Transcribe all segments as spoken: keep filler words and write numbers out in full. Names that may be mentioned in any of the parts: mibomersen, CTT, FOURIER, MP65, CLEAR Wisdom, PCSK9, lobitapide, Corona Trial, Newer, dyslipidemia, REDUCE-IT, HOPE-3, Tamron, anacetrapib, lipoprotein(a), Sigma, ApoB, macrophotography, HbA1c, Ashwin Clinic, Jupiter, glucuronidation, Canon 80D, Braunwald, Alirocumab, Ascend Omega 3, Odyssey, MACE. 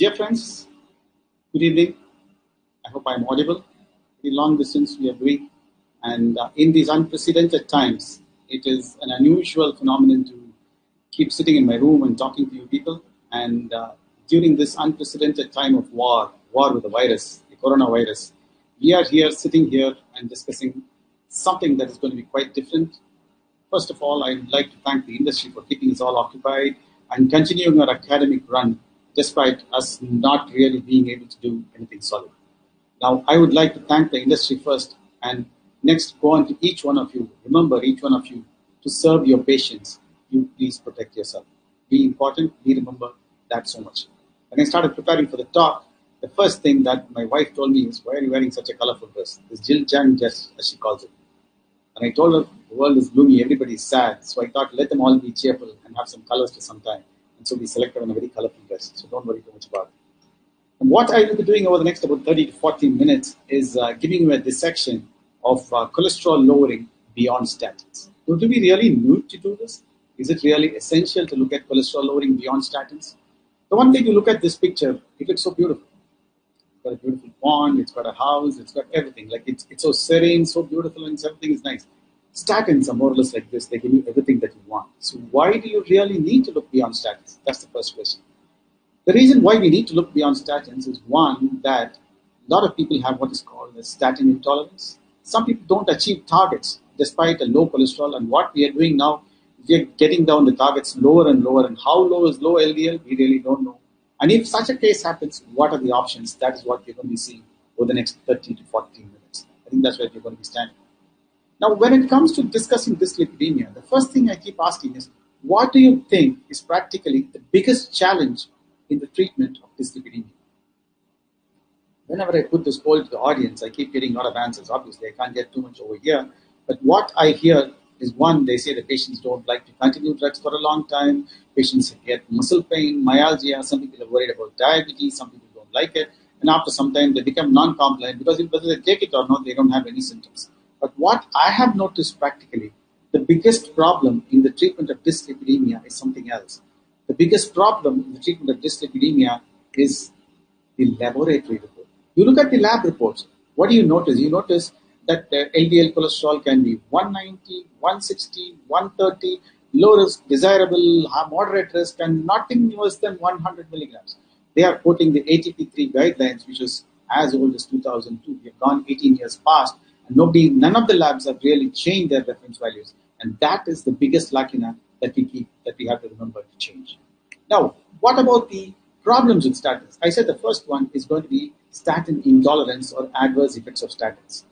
Dear friends, good evening. I hope I'm audible. The long distance we are doing, and uh, in these unprecedented times, it is an unusual phenomenon to keep sitting in my room and talking to you people. And uh, during this unprecedented time of war, war with the virus, the coronavirus, we are here sitting here and discussing something that is going to be quite different. First of all, I'd like to thank the industry for keeping us all occupied and continuing our academic run, despite us not really being able to do anything solid. Now, I would like to thank the industry first, and next go on to each one of you. Remember, each one of you, to serve your patients, you please protect yourself. Be important, we remember that so much. When I started preparing for the talk, the first thing that my wife told me is, why are you wearing such a colorful dress? This Jill Chang dress, as she calls it. And I told her, the world is gloomy, everybody is sad. So I thought, let them all be cheerful and have some colors for some time. And so we selected on a very colorful dress. So don't worry too much about it. And what I will be doing over the next about thirty to forty minutes is uh, giving you a dissection of uh, cholesterol lowering beyond statins. So do we really need to do this? Is it really essential to look at cholesterol lowering beyond statins? The one thing you look at this picture, it looks so beautiful. It's got a beautiful pond, it's got a house, it's got everything. Like it's, it's so serene, so beautiful, and everything is nice. Statins are more or less like this. They give you everything that you want. So why do you really need to look beyond statins? That's the first question. The reason why we need to look beyond statins is, one, that a lot of people have what is called a statin intolerance. Some people don't achieve targets despite a low cholesterol. And what we are doing now, we are getting down the targets lower and lower. And how low is low L D L? We really don't know. And if such a case happens, what are the options? That is what we're going to be seeing over the next thirty to forty minutes. I think that's where we're going to be standing. Now, when it comes to discussing dyslipidemia, the first thing I keep asking is, what do you think is practically the biggest challenge in the treatment of dyslipidemia? Whenever I put this poll to the audience, I keep getting a lot of answers. Obviously, I can't get too much over here. But what I hear is, one, they say the patients don't like to continue drugs for a long time. Patients get muscle pain, myalgia. Some people are worried about diabetes. Some people don't like it. And after some time, they become non-compliant because whether they take it or not, they don't have any symptoms. But what I have noticed practically, the biggest problem in the treatment of dyslipidemia is something else. The biggest problem in the treatment of dyslipidemia is the laboratory report. You look at the lab reports, what do you notice? You notice that the L D L cholesterol can be one ninety, one sixty, one thirty, low risk, desirable, moderate risk, and nothing worse than one hundred milligrams. They are quoting the A T P three guidelines, which is as old as two thousand two. We have gone eighteen years past, and nobody, none of the labs have really changed their reference values. And that is the biggest lacuna that we keep, that we have to remember to change. Now, what about the problems with statins? I said the first one is going to be statin intolerance or adverse effects of statins.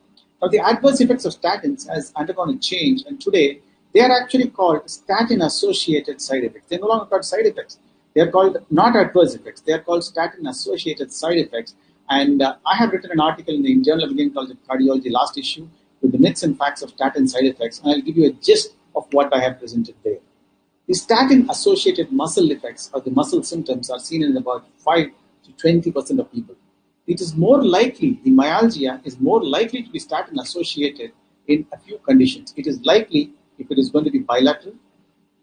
Now, the adverse effects of statins has undergone a change, and today they are actually called statin-associated side effects. They're no longer called side effects. They are called not adverse effects. They are called statin-associated side effects. And uh, I have written an article in the Indian Journal of Indian Cardiology last issue with the myths and facts of statin side effects, and I'll give you a gist of what I have presented there. The statin-associated muscle effects or the muscle symptoms are seen in about five to twenty percent of people. It is more likely, the myalgia is more likely to be statin-associated in a few conditions. It is likely if it is going to be bilateral,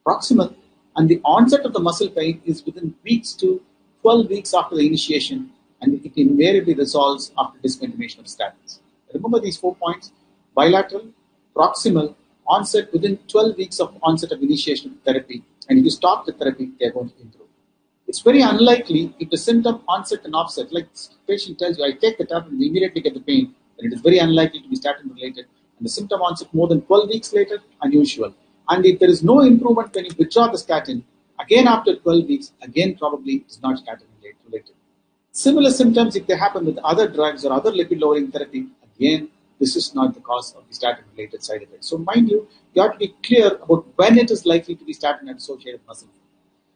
proximal, and the onset of the muscle pain is within weeks to twelve weeks after the initiation, and it invariably resolves after discontinuation of statins. Remember these four points: bilateral, proximal, onset within twelve weeks of onset of initiation of therapy, and if you stop the therapy, they are going to improve. It's very unlikely if the symptom onset and offset, like the patient tells you, I take the tablet and immediately get the pain, then it is very unlikely to be statin related. And the symptom onset more than twelve weeks later, unusual. And if there is no improvement when you withdraw the statin, again after twelve weeks, again probably it is not statin related. Similar symptoms, if they happen with other drugs or other lipid lowering therapy, again, this is not the cause of the statin-related side effects. So mind you, you have to be clear about when it is likely to be statin-associated muscle.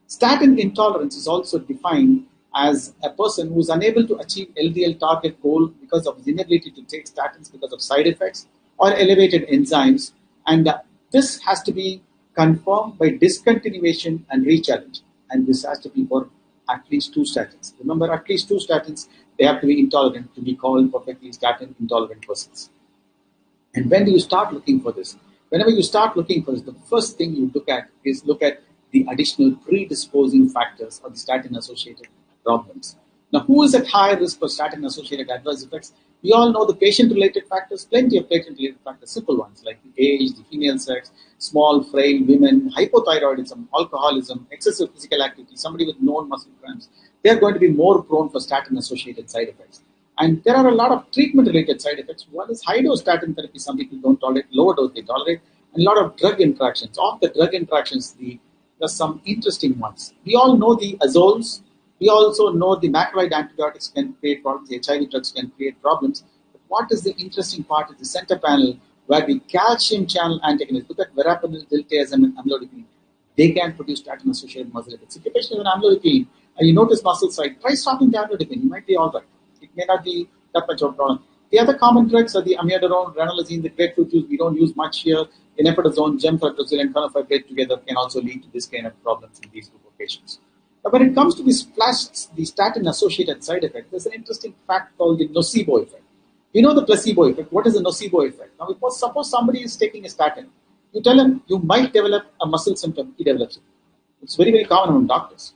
Statin intolerance is also defined as a person who is unable to achieve L D L target goal because of his inability to take statins because of side effects or elevated enzymes. And uh, this has to be confirmed by discontinuation and rechallenge. And this has to be for at least two statins. Remember, at least two statins, they have to be intolerant to be called perfectly statin-intolerant persons. And when do you start looking for this? Whenever you start looking for this, the first thing you look at is look at the additional predisposing factors of the statin-associated problems. Now, who is at high risk for statin-associated adverse effects? We all know the patient-related factors, plenty of patient-related factors, simple ones like the age, the female sex, small, frail women, hypothyroidism, alcoholism, excessive physical activity, somebody with known muscle cramps. They are going to be more prone for statin-associated side effects. And there are a lot of treatment-related side effects. One is high-dose statin therapy. Some people don't tolerate, lower dose they tolerate, and a lot of drug interactions. Of the drug interactions, the, there's some interesting ones. We all know the azoles. We also know the macrolide antibiotics can create problems, the H I V drugs can create problems. But what is the interesting part is the center panel where the calcium channel antagonists, look at verapamil, diltiazem, and amlodipine. They can produce statin-associated muscle effects. If you're patient with amlodipine and you notice muscle side, try stopping the amlodipine. You might be all right. It may not be that much of a problem. The other common drugs are the amiodarone, ranolazine, the grapefruit juice. We don't use much here. Inepidazole, gemcitabine, and conofibrate together can also lead to this kind of problems in these group of patients. When it comes to the splash, the statin-associated side effect, there's an interesting fact called the nocebo effect. You know the placebo effect. What is the nocebo effect? Now, if, suppose somebody is taking a statin. You tell him you might develop a muscle symptom. He develops it. It's very, very common among doctors.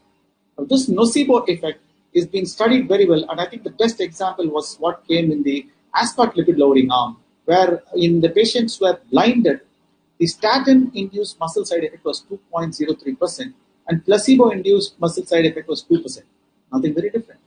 Now, this nocebo effect is being studied very well, and I think the best example was what came in the aspart lipid-lowering arm, where in the patients who were blinded, the statin-induced muscle side effect was two point zero three percent. And placebo-induced muscle side effect was two percent. Nothing very different.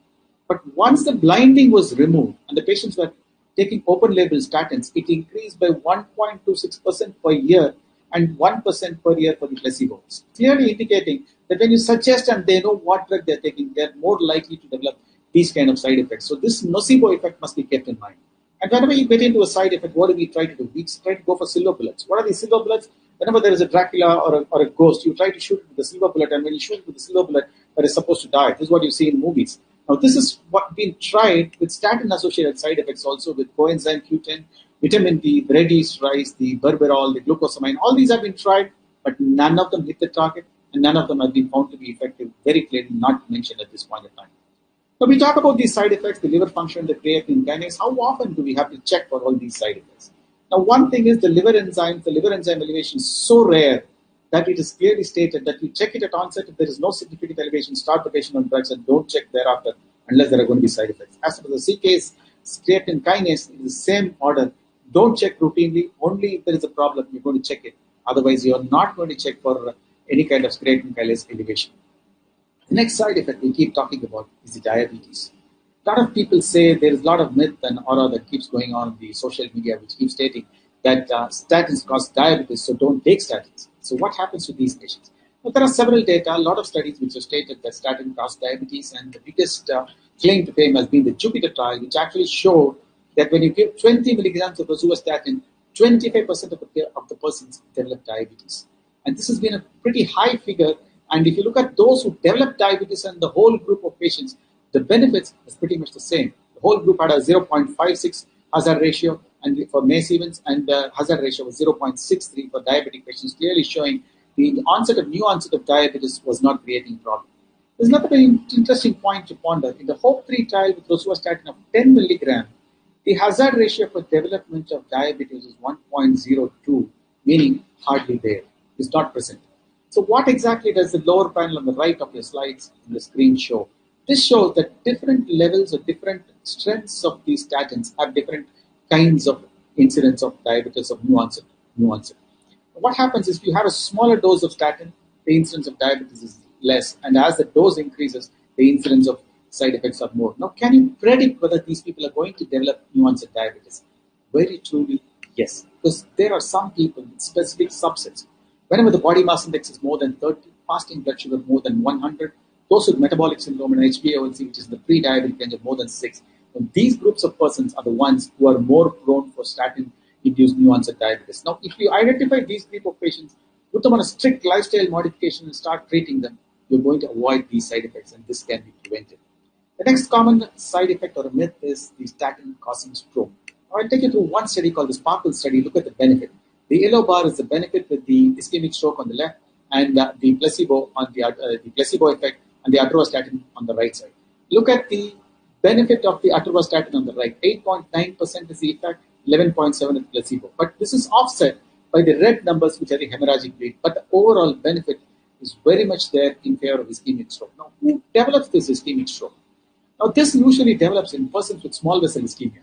But once the blinding was removed and the patients were taking open-label statins, it increased by one point two six percent per year and one percent per year for the placebos. Clearly indicating that when you suggest and they know what drug they're taking, they're more likely to develop these kind of side effects. So this nocebo effect must be kept in mind. And whenever you get into a side effect, what do we try to do? We try to go for silver bullets. What are the silver bullets? Whenever there is a Dracula or a, or a ghost, you try to shoot it with a silver bullet, and when you shoot it with a silver bullet, that is supposed to die. This is what you see in movies. Now, this is what been tried with statin-associated side effects also with coenzyme Q ten, vitamin D, the Reddy's rice, the berberol, the glucosamine. All these have been tried, but none of them hit the target, and none of them have been found to be effective, very clearly not mentioned at this point in time. Now, we talk about these side effects, the liver function, the creatine kinase. How often do we have to check for all these side effects? Now, one thing is the liver enzyme, the liver enzyme elevation is so rare that it is clearly stated that you check it at onset. If there is no significant elevation, start the patient on drugs and don't check thereafter unless there are going to be side effects. As for the C K S, creatine kinase, in the same order, don't check routinely. Only if there is a problem, you're going to check it. Otherwise, you're not going to check for any kind of creatine kinase elevation. The next side effect we keep talking about is the diabetes. A lot of people say there is a lot of myth and aura that keeps going on in the social media, which keeps stating that uh, statins cause diabetes, so don't take statins. So what happens to these patients? Well, there are several data, a lot of studies which have stated that statin causes diabetes, and the biggest uh, claim to fame has been the Jupiter trial, which actually showed that when you give twenty milligrams of rosuvastatin, twenty-five percent of the, of the persons develop diabetes. And this has been a pretty high figure, and if you look at those who develop diabetes and the whole group of patients, the benefits is pretty much the same. The whole group had a zero point five six hazard ratio and for MACE events, and the hazard ratio was zero point six three for diabetic patients, clearly showing the onset of new onset of diabetes was not creating problem. There's another very interesting point to ponder. In the HOPE three trial with rosuvastatin of ten milligrams, the hazard ratio for development of diabetes is one point zero two, meaning hardly there. It's not present. So what exactly does the lower panel on the right of your slides in the screen show? This shows that different levels or different strengths of these statins have different kinds of incidence of diabetes of new onset. New onset. What happens is if you have a smaller dose of statin, the incidence of diabetes is less. And as the dose increases, the incidence of side effects are more. Now, can you predict whether these people are going to develop new onset diabetes? Very truly, yes. Because there are some people with specific subsets. Whenever the body mass index is more than thirty, fasting blood sugar more than one hundred, those with metabolic syndrome and H B A one C, which is the pre-diabetic range of more than six, and these groups of persons are the ones who are more prone for statin-induced new onset diabetes. Now, if you identify these group of patients, put them on a strict lifestyle modification and start treating them, you're going to avoid these side effects, and this can be prevented. The next common side effect or myth is the statin causing stroke. Now, I'll take you through one study called the SPARCL study. Look at the benefit. The yellow bar is the benefit with the ischemic stroke on the left, and uh, the placebo on the, uh, the placebo effect, and the atorvastatin on the right side. Look at the benefit of the atorvastatin on the right. eight point nine percent is the effect, eleven point seven percent is placebo. But this is offset by the red numbers, which are the hemorrhagic rate. But the overall benefit is very much there in favor of ischemic stroke. Now, who develops this ischemic stroke? Now, this usually develops in persons with small vessel ischemia.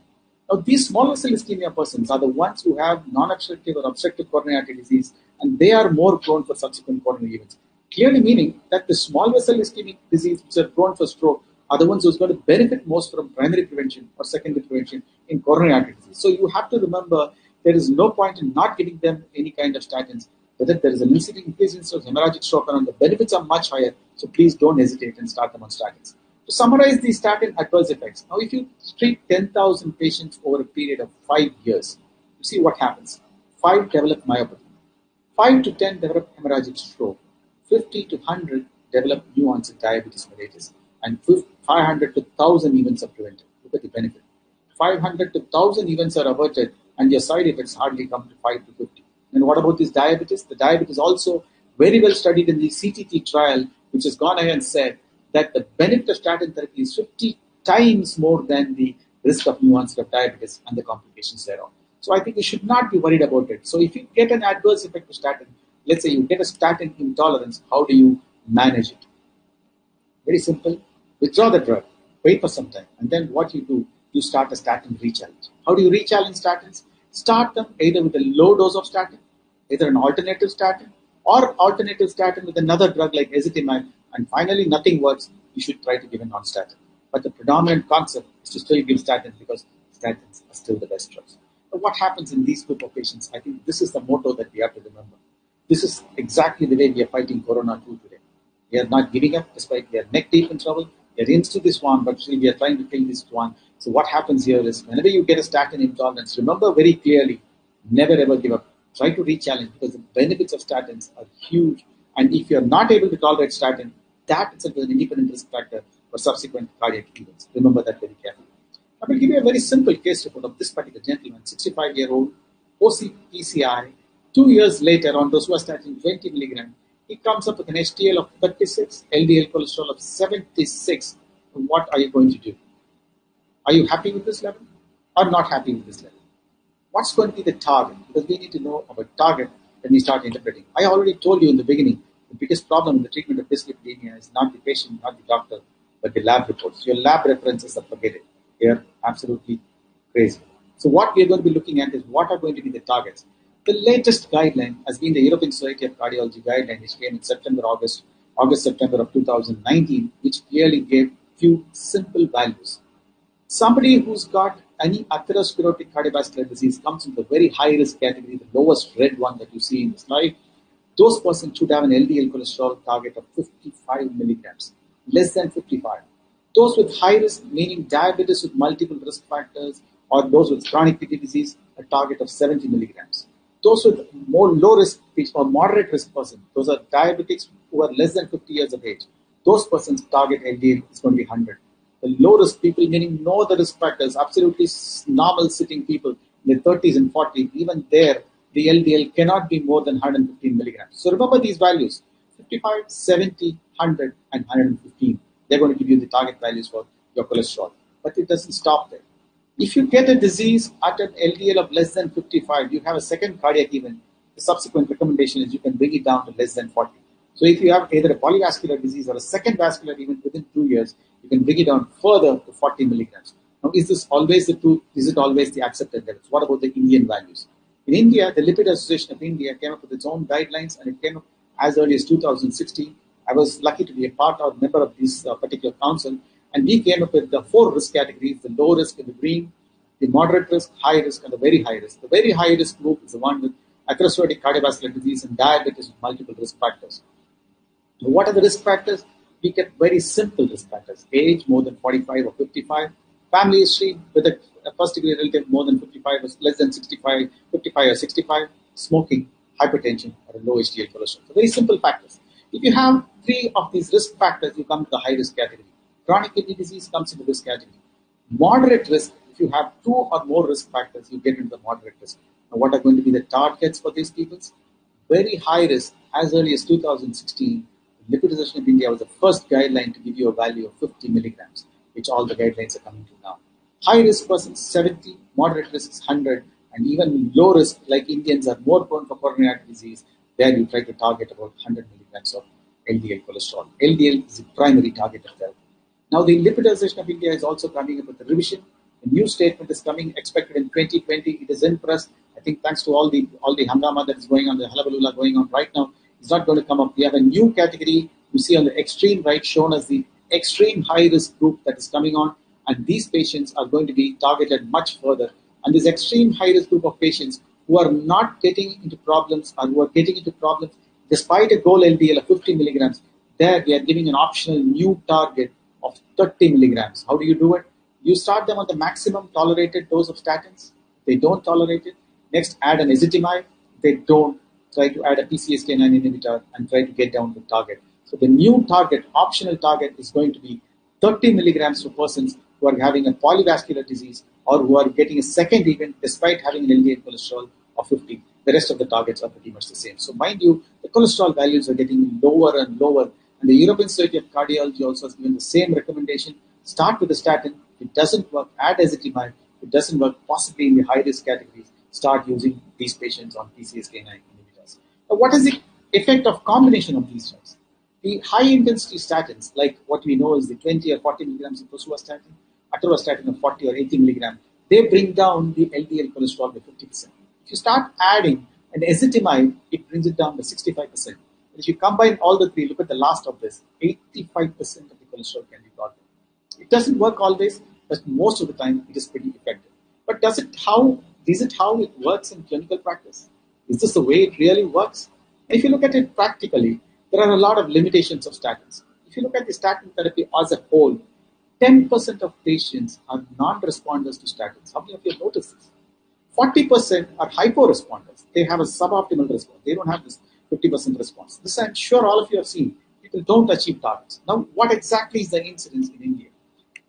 Now, these small vessel ischemia persons are the ones who have non-obstructive or obstructive coronary artery disease, and they are more prone for subsequent coronary events. Clearly meaning that the small vessel ischemic disease which are prone for stroke are the ones who's going to benefit most from primary prevention or secondary prevention in coronary artery disease. So you have to remember there is no point in not giving them any kind of statins, whether there is an incidence of hemorrhagic stroke or not. The benefits are much higher, so please don't hesitate and start them on statins. To summarize the statin adverse effects, now if you treat ten thousand patients over a period of five years, you see what happens. Five develop myopathy, five to ten develop hemorrhagic stroke, fifty to one hundred develop new onset diabetes mellitus, and five hundred to one thousand events are prevented. Look at the benefit. five hundred to one thousand events are averted, and your side effects hardly come to five to fifty. And what about this diabetes? The diabetes also very well studied in the C T T trial, which has gone ahead and said that the benefit of statin therapy is fifty times more than the risk of new onset of diabetes and the complications thereof. So I think we should not be worried about it. So if you get an adverse effect of statin, let's say you get a statin intolerance, how do you manage it? Very simple. Withdraw the drug, wait for some time, and then what you do, you start a statin rechallenge. How do you rechallenge statins? Start them either with a low dose of statin, either an alternative statin, or alternative statin with another drug like ezetimibe, and finally nothing works, you should try to give a non-statin. But the predominant concept is to still give statins because statins are still the best drugs. But what happens in these group of patients? I think this is the motto that we have to remember. This is exactly the way we are fighting Corona two today. We are not giving up despite we are neck deep in trouble. We are into this one, but still we are trying to kill this one. So what happens here is whenever you get a statin intolerance, remember very clearly, never ever give up. Try to rechallenge because the benefits of statins are huge. And if you are not able to tolerate statin, that itself is an independent risk factor for subsequent cardiac events. Remember that very carefully. I will give you a very simple case report of this particular gentleman, sixty-five-year-old, O C P C I. Two years later, on rosuvastatin twenty milligram, he comes up with an H D L of thirty-six, L D L cholesterol of seventy-six. What are you going to do? Are you happy with this level or not happy with this level? What's going to be the target? Because we need to know about target when we start interpreting. I already told you in the beginning, the biggest problem in the treatment of dyslipidemia is not the patient, not the doctor, but the lab reports. Your lab references are forgetting. They are absolutely crazy. So what we are going to be looking at is what are going to be the targets. The latest guideline has been the European Society of Cardiology guideline, which came in September, August, August, September of two thousand nineteen, which clearly gave few simple values. Somebody who's got any atherosclerotic cardiovascular disease comes into the very high risk category, the lowest red one that you see in the slide. Those persons should have an L D L cholesterol target of fifty-five milligrams, less than fifty-five. Those with high risk, meaning diabetes with multiple risk factors, or those with chronic kidney disease, a target of seventy milligrams. Those with more low risk or moderate risk person, those are diabetics who are less than fifty years of age. Those persons target L D L is going to be one hundred. The low risk people, meaning no other risk factors, absolutely normal sitting people in their thirties and forties, even there, the L D L cannot be more than one hundred fifteen milligrams. So remember these values, fifty-five, seventy, one hundred, and one hundred fifteen. They're going to give you the target values for your cholesterol. But it doesn't stop there. If you get a disease at an L D L of less than fifty-five, you have a second cardiac event. The subsequent recommendation is you can bring it down to less than forty. So if you have either a polyvascular disease or a second vascular event within two years, you can bring it down further to forty milligrams. Now, is this always the truth? Is it always the accepted levels? What about the Indian values? In India, the Lipid Association of India came up with its own guidelines, and it came up as early as two thousand sixteen. I was lucky to be a part or member of this uh, particular council. And we came up with the four risk categories, the low risk in the green, the moderate risk, high risk, and the very high risk. The very high risk group is the one with atherosclerotic cardiovascular disease and diabetes with multiple risk factors. So what are the risk factors? We get very simple risk factors. Age more than forty-five or fifty-five, family history with a first degree relative more than fifty-five or less than sixty-five, fifty-five or sixty-five, smoking, hypertension, or a low H D L cholesterol. So very simple factors. If you have three of these risk factors, you come to the high risk category. Chronic kidney disease comes into this category. Moderate risk, if you have two or more risk factors, you get into the moderate risk. Now, what are going to be the targets for these people? Very high risk, as early as two thousand sixteen, the Lipid Association of India was the first guideline to give you a value of fifty milligrams, which all the guidelines are coming to now. High risk persons, seventy, moderate risk is one hundred, and even low risk, like Indians are more prone for coronary artery disease, there you try to target about one hundred milligrams of L D L cholesterol. L D L is the primary target of therapy. Now, the Lipid Association of India is also coming up with a revision. A new statement is coming, expected in twenty twenty. It is in press. I think thanks to all the all the hangama that is going on, the halabalula going on right now, it's not going to come up. We have a new category you see on the extreme right shown as the extreme high-risk group that is coming on. And these patients are going to be targeted much further. And this extreme high-risk group of patients who are not getting into problems or who are getting into problems despite a goal L D L of fifty milligrams, there we are giving an optional new target of thirty milligrams. How do you do it? You start them on the maximum tolerated dose of statins. They don't tolerate it. Next, add an ezetimibe. They don't. Try to add a P C S K nine inhibitor and try to get down the target. So the new target, optional target, is going to be thirty milligrams for persons who are having a polyvascular disease or who are getting a second event despite having an L D L cholesterol of fifty. The rest of the targets are pretty much the same. So mind you, the cholesterol values are getting lower and lower. And the European Society of Cardiology also has given the same recommendation. Start with a statin. If it doesn't work, add ezetimibe. If it doesn't work, possibly in the high-risk categories, start using these patients on P C S K nine inhibitors. Now, what is the effect of combination of these drugs? The high-intensity statins, like what we know is the twenty or forty milligrams of rosuvastatin, atorvastatin of forty or eighty milligrams, they bring down the L D L cholesterol by fifty percent. If you start adding an ezetimibe, it brings it down by sixty-five percent. If you combine all the three, look at the last of this, eighty-five percent of the cholesterol can be brought down. It doesn't work always, but most of the time it is pretty effective. But does it how, is it how it works in clinical practice? Is this the way it really works? And if you look at it practically, there are a lot of limitations of statins. If you look at the statin therapy as a whole, ten percent of patients are non-responders to statins. How many of you have noticed this? forty percent are hypo-responders. They have a suboptimal response. They don't have this fifty percent response. This I'm sure all of you have seen. People don't achieve targets. Now, what exactly is the incidence in India?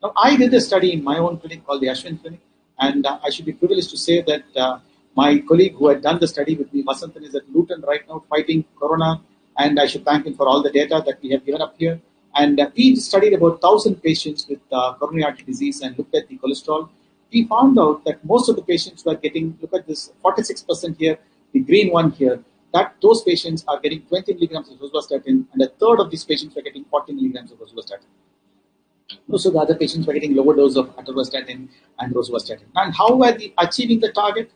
Now, I did a study in my own clinic called the Ashwin Clinic, and uh, I should be privileged to say that uh, my colleague who had done the study with me, Vasanthan, is at Luton right now fighting Corona, and I should thank him for all the data that we have given up here. And uh, we studied about one thousand patients with uh, coronary artery disease and looked at the cholesterol. We found out that most of the patients were getting, look at this, forty-six percent here, the green one here, that those patients are getting twenty milligrams of rosuvastatin, and a third of these patients were getting forty milligrams of rosuvastatin. Also, the other patients were getting lower dose of atorvastatin and rosuvastatin. And how were they achieving the target?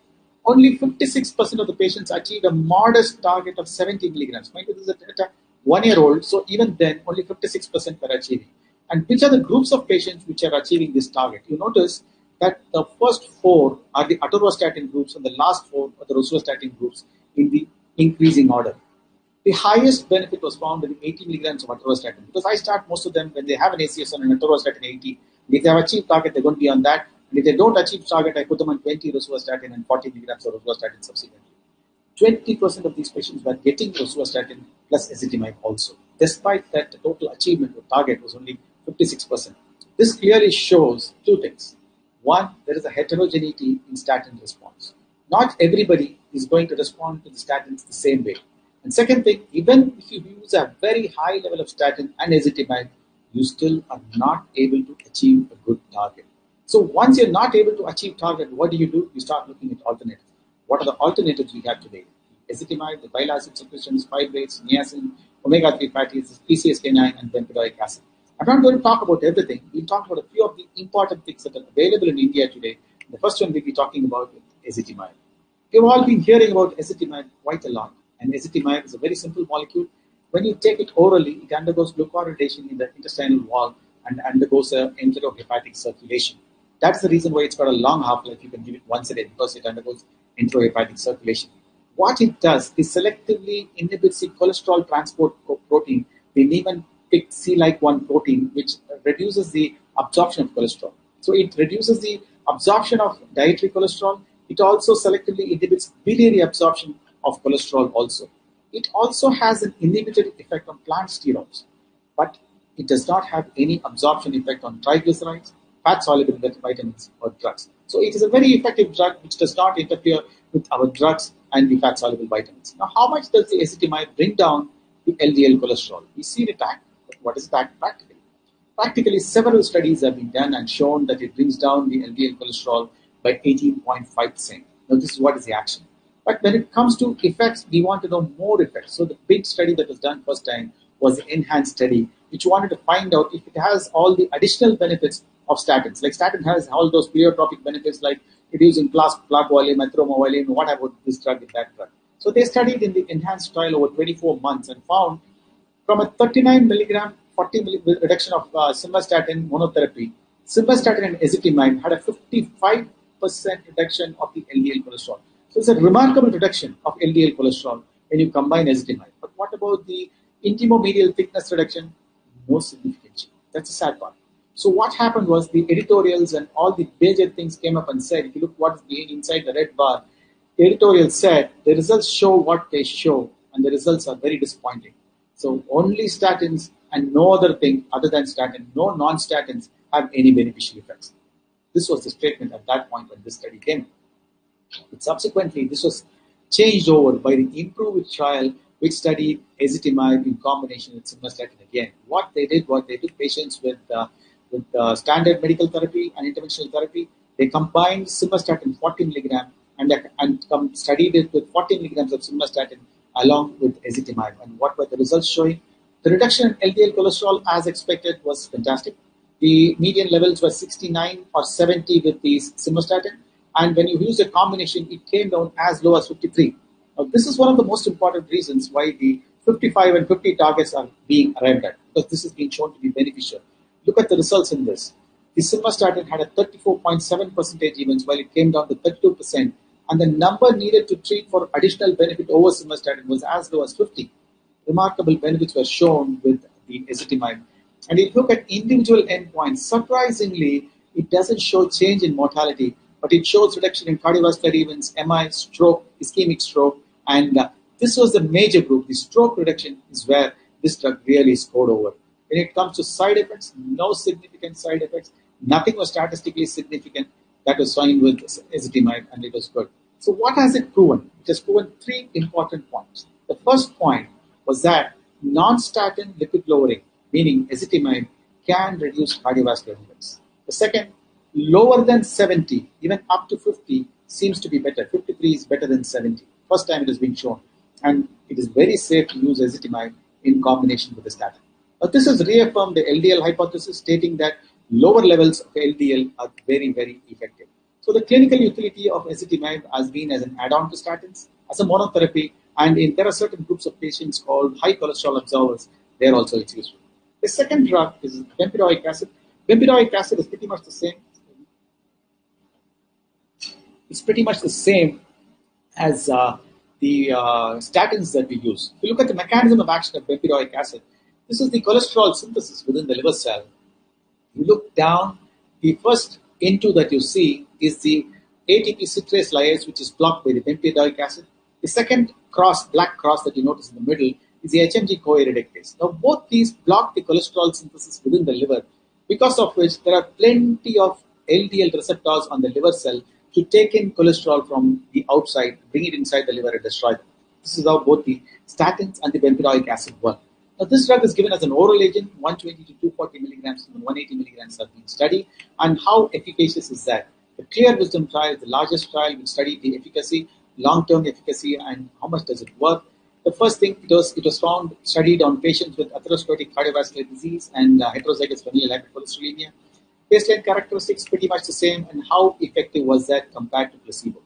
Only fifty-six percent of the patients achieved a modest target of seventy milligrams. Mind you, this is at a one-year-old, so even then, only fifty-six percent were achieving. And which are the groups of patients which are achieving this target? You notice that the first four are the atorvastatin groups and the last four are the rosuvastatin groups in the increasing order. The highest benefit was found in eighty milligrams of atorvastatin, because I start most of them when they have an A C S on an atorvastatin eighty. If they have achieved target, they're going to be on that. And if they don't achieve target, I put them on twenty rosuvastatin and forty milligrams of rosuvastatin subsequently. twenty percent of these patients were getting rosuvastatin plus ezetimibe also. Despite that, the total achievement of target was only fifty-six percent. This clearly shows two things. One, there is a heterogeneity in statin response. Not everybody is going to respond to the statins the same way. And second thing, even if you use a very high level of statin and ezetimibe, you still are not able to achieve a good target. So once you're not able to achieve target, what do you do? You start looking at alternatives. What are the alternatives we have today? Ezetimibe, the bile acid secretions, fibrates, niacin, omega three fatty acids, P C S K nine, and bempedoic acid. I'm not going to talk about everything. We'll talk about a few of the important things that are available in India today. The first one we'll be talking about is ezetimibe. We've all been hearing about ezetimibe quite a lot. And ezetimibe is a very simple molecule. When you take it orally, it undergoes glucuronidation in the intestinal wall and undergoes an enterohepatic circulation. That's the reason why it's got a long half-life. You can give it once a day because it undergoes enterohepatic circulation. What it does is selectively inhibits the cholesterol transport protein, the Niemann-Pick C-like one protein, which reduces the absorption of cholesterol. So it reduces the absorption of dietary cholesterol. It also selectively inhibits biliary absorption of cholesterol also. It also has an inhibitory effect on plant sterols, but it does not have any absorption effect on triglycerides, fat-soluble vitamins, or drugs. So it is a very effective drug which does not interfere with our drugs and the fat-soluble vitamins. Now, how much does the ezetimibe bring down the L D L cholesterol? We see the act, but what is that practically? Practically, several studies have been done and shown that it brings down the L D L cholesterol by eighteen point five percent. Now, this is what is the action. But when it comes to effects, we want to know more effects. So the big study that was done first time was the ENHANCE study, which you wanted to find out if it has all the additional benefits of statins. Like statin has all those pleiotropic benefits like reducing plaque volume, atheroma volume, what about this drug and that drug. So they studied in the enhanced trial over twenty-four months and found from a thirty-nine milligram, forty milligram reduction of uh, simvastatin monotherapy, simvastatin and ezetimibe had a fifty-five percent reduction of the L D L cholesterol. So it's a remarkable reduction of L D L cholesterol when you combine ezetimibe. But what about the intimomedial thickness reduction? No significant change. That's the sad part. So what happened was the editorials and all the major things came up and said, if you look what's being inside the red bar, the editorial said the results show what they show and the results are very disappointing. So only statins and no other thing other than statin, no non-statins have any beneficial effects. This was the statement at that point when this study came. But subsequently, this was changed over by the IMPROVE-IT trial, which studied ezetimibe in combination with simvastatin again. What they did was they took patients with uh, with uh, standard medical therapy and interventional therapy. They combined simvastatin forty milligram and, and um, studied it with forty milligrams of simvastatin along with ezetimibe. And what were the results showing? The reduction in L D L cholesterol, as expected, was fantastic. The median levels were sixty-nine or seventy with the simvastatin. And when you use a combination, it came down as low as fifty-three. Now, this is one of the most important reasons why the fifty-five and fifty targets are being arrived at, because this has been shown to be beneficial. Look at the results in this. The simvastatin had a thirty-four point seven percent events, while it came down to thirty-two percent. And the number needed to treat for additional benefit over simvastatin was as low as fifty. Remarkable benefits were shown with the ezetimibe. And if you look at individual endpoints, surprisingly, it doesn't show change in mortality, but it shows reduction in cardiovascular events, M I, stroke, ischemic stroke. And uh, this was the major group. The stroke reduction is where this drug really scored over. When it comes to side effects, no significant side effects. Nothing was statistically significant that was signed with ezetimibe, and it was good. So what has it proven? It has proven three important points. The first point was that non-statin lipid lowering, meaning ezetimibe, can reduce cardiovascular events. The second, lower than seventy, even up to fifty, seems to be better. fifty-three is better than seventy. First time it has been shown. And it is very safe to use ezetimibe in combination with the statin. But this has reaffirmed the L D L hypothesis, stating that lower levels of L D L are very, very effective. So the clinical utility of ezetimibe has been as an add-on to statins, as a monotherapy, and in, there are certain groups of patients called high cholesterol observers. There also it's useful. The second drug is bempedoic acid. Bempedoic acid is pretty much the same. It's pretty much the same as uh, the uh, statins that we use. If you look at the mechanism of action of bempedoic acid, this is the cholesterol synthesis within the liver cell. You look down, the first into that you see is the A T P citrate lyase, which is blocked by the bempedoic acid. The second cross, black cross that you notice in the middle is the H M G CoA reductase. Now, both these block the cholesterol synthesis within the liver, because of which there are plenty of L D L receptors on the liver cell to take in cholesterol from the outside, bring it inside the liver and destroy them. This is how both the statins and the bempedoic acid work. Now, this drug is given as an oral agent, one twenty to two forty milligrams and one eighty milligrams have been studied. And how efficacious is that? The CLEAR Wisdom trial is the largest trial which studied the efficacy, long-term efficacy, and how much does it work. The first thing, it was, it was found, studied on patients with atherosclerotic cardiovascular disease and uh, heterozygous familial hypercholesterolemia. Baseline characteristics pretty much the same, and how effective was that compared to placebo?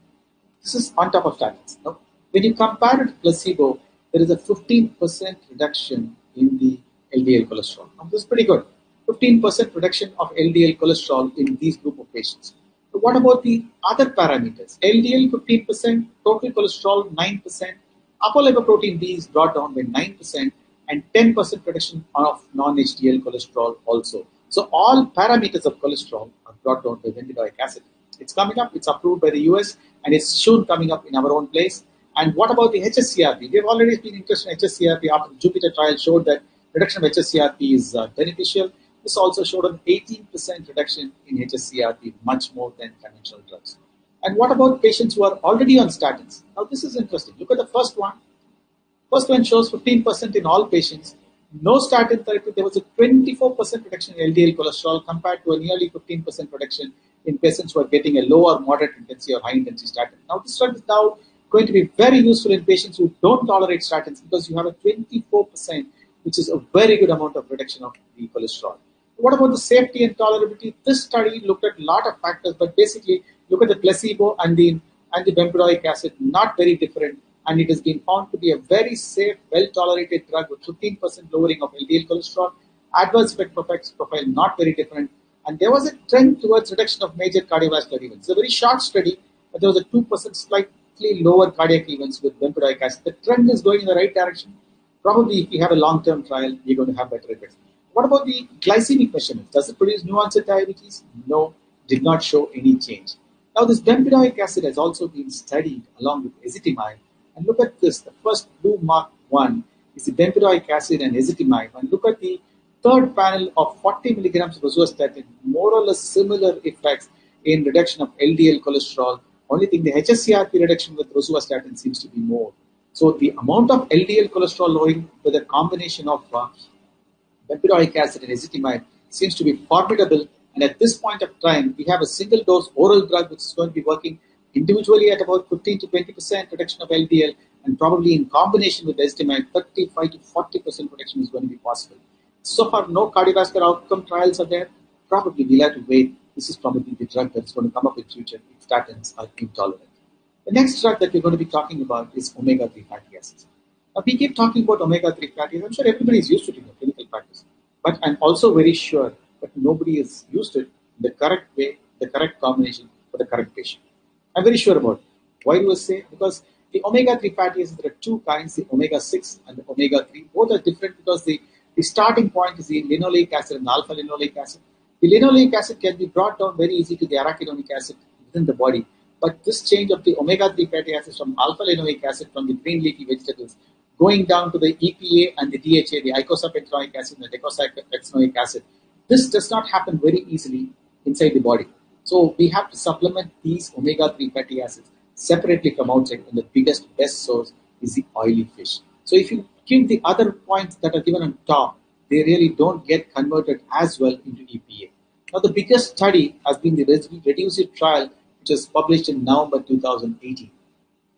This is on top of statins. Now, when you compare it to placebo, there is a fifteen percent reduction in the L D L cholesterol. Now, this is pretty good. fifteen percent reduction of L D L cholesterol in these group of patients. But what about the other parameters? L D L fifteen percent, total cholesterol nine percent, apolipoprotein B is brought down by nine percent, and ten percent reduction of non-H D L cholesterol also. So all parameters of cholesterol are brought down by bempedoic acid. It's coming up, it's approved by the U S, and it's soon coming up in our own place. And what about the H S C R P? We've already been interested in H S C R P after the Jupiter trial showed that reduction of H S C R P is uh, beneficial. This also showed an eighteen percent reduction in H S C R P, much more than conventional drugs. And what about patients who are already on statins? Now, this is interesting. Look at the first one. First one shows fifteen percent in all patients. No statin therapy, there was a twenty-four percent reduction in L D L cholesterol compared to a nearly fifteen percent reduction in patients who are getting a low or moderate intensity or high intensity statin. Now, this drug is now going to be very useful in patients who don't tolerate statins, because you have a twenty-four percent which is a very good amount of reduction of the cholesterol. What about the safety and tolerability? This study looked at a lot of factors, but basically look at the placebo and the, and the bempedoic acid, not very different. And it has been found to be a very safe, well-tolerated drug with fifteen percent lowering of L D L cholesterol, adverse effect profile not very different. And there was a trend towards reduction of major cardiovascular events. It's a very short study, but there was a two percent slightly lower cardiac events with bempedoic acid. The trend is going in the right direction. Probably if you have a long-term trial, you're going to have better effects. What about the glycemic measurements? Does it produce new onset diabetes? No, did not show any change. Now, this bempedoic acid has also been studied along with ezetimibe. And look at this, the first blue mark one is the bempedoic acid and ezetimibe. And look at the third panel of forty milligrams of rosuvastatin, more or less similar effects in reduction of L D L cholesterol. Only thing, the H S C R P reduction with rosuvastatin seems to be more. So the amount of L D L cholesterol lowering with a combination of uh, bempedoic acid and ezetimibe seems to be formidable. And at this point of time, we have a single dose oral drug which is going to be working individually at about fifteen to twenty percent reduction of L D L, and probably in combination with ezetimibe, thirty-five to forty percent reduction is going to be possible. So far, no cardiovascular outcome trials are there. Probably we'll have to wait. This is probably the drug that's going to come up in future if statins are intolerant. The next drug that we're going to be talking about is omega three fatty acids. Now, we keep talking about omega three fatty acids. I'm sure everybody is used to it in clinical practice. But I'm also very sure that nobody has used it in the correct way, the correct combination for the correct patient. I'm very sure about it. Why do I say? Because the omega three fatty acids, there are two kinds, the omega six and the omega three. Both are different because the, the starting point is the linoleic acid and alpha-linoleic acid. The linoleic acid can be brought down very easily to the arachidonic acid within the body. But this change of the omega three fatty acids from alpha-linoleic acid from the green leafy vegetables going down to the E P A and the D H A, the eicosapentaenoic acid and the docosahexaenoic acid, this does not happen very easily inside the body. So we have to supplement these omega three fatty acids separately from outside, and the biggest, best source is the oily fish. So if you give the other points that are given on top, they really don't get converted as well into E P A. Now the biggest study has been the REDUCE-IT trial, which was published in November two thousand eighteen.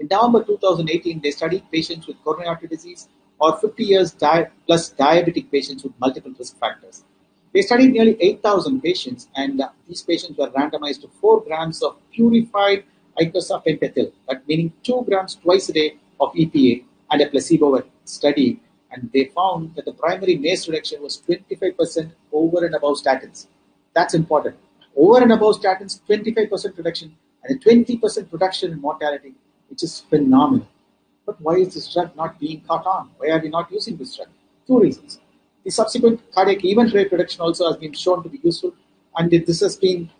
In November two thousand eighteen, they studied patients with coronary artery disease or fifty years di plus diabetic patients with multiple risk factors. They studied nearly eight thousand patients, and uh, these patients were randomized to four grams of purified eicosapentaenoate, that meaning two grams twice a day of E P A, and a placebo were studied. And they found that the primary MACE reduction was twenty-five percent over and above statins. That's important. Over and above statins, twenty-five percent reduction, and a twenty percent reduction in mortality, which is phenomenal. But why is this drug not being caught on? Why are we not using this drug? Two reasons. The subsequent cardiac event rate reduction also has been shown to be useful, and this has been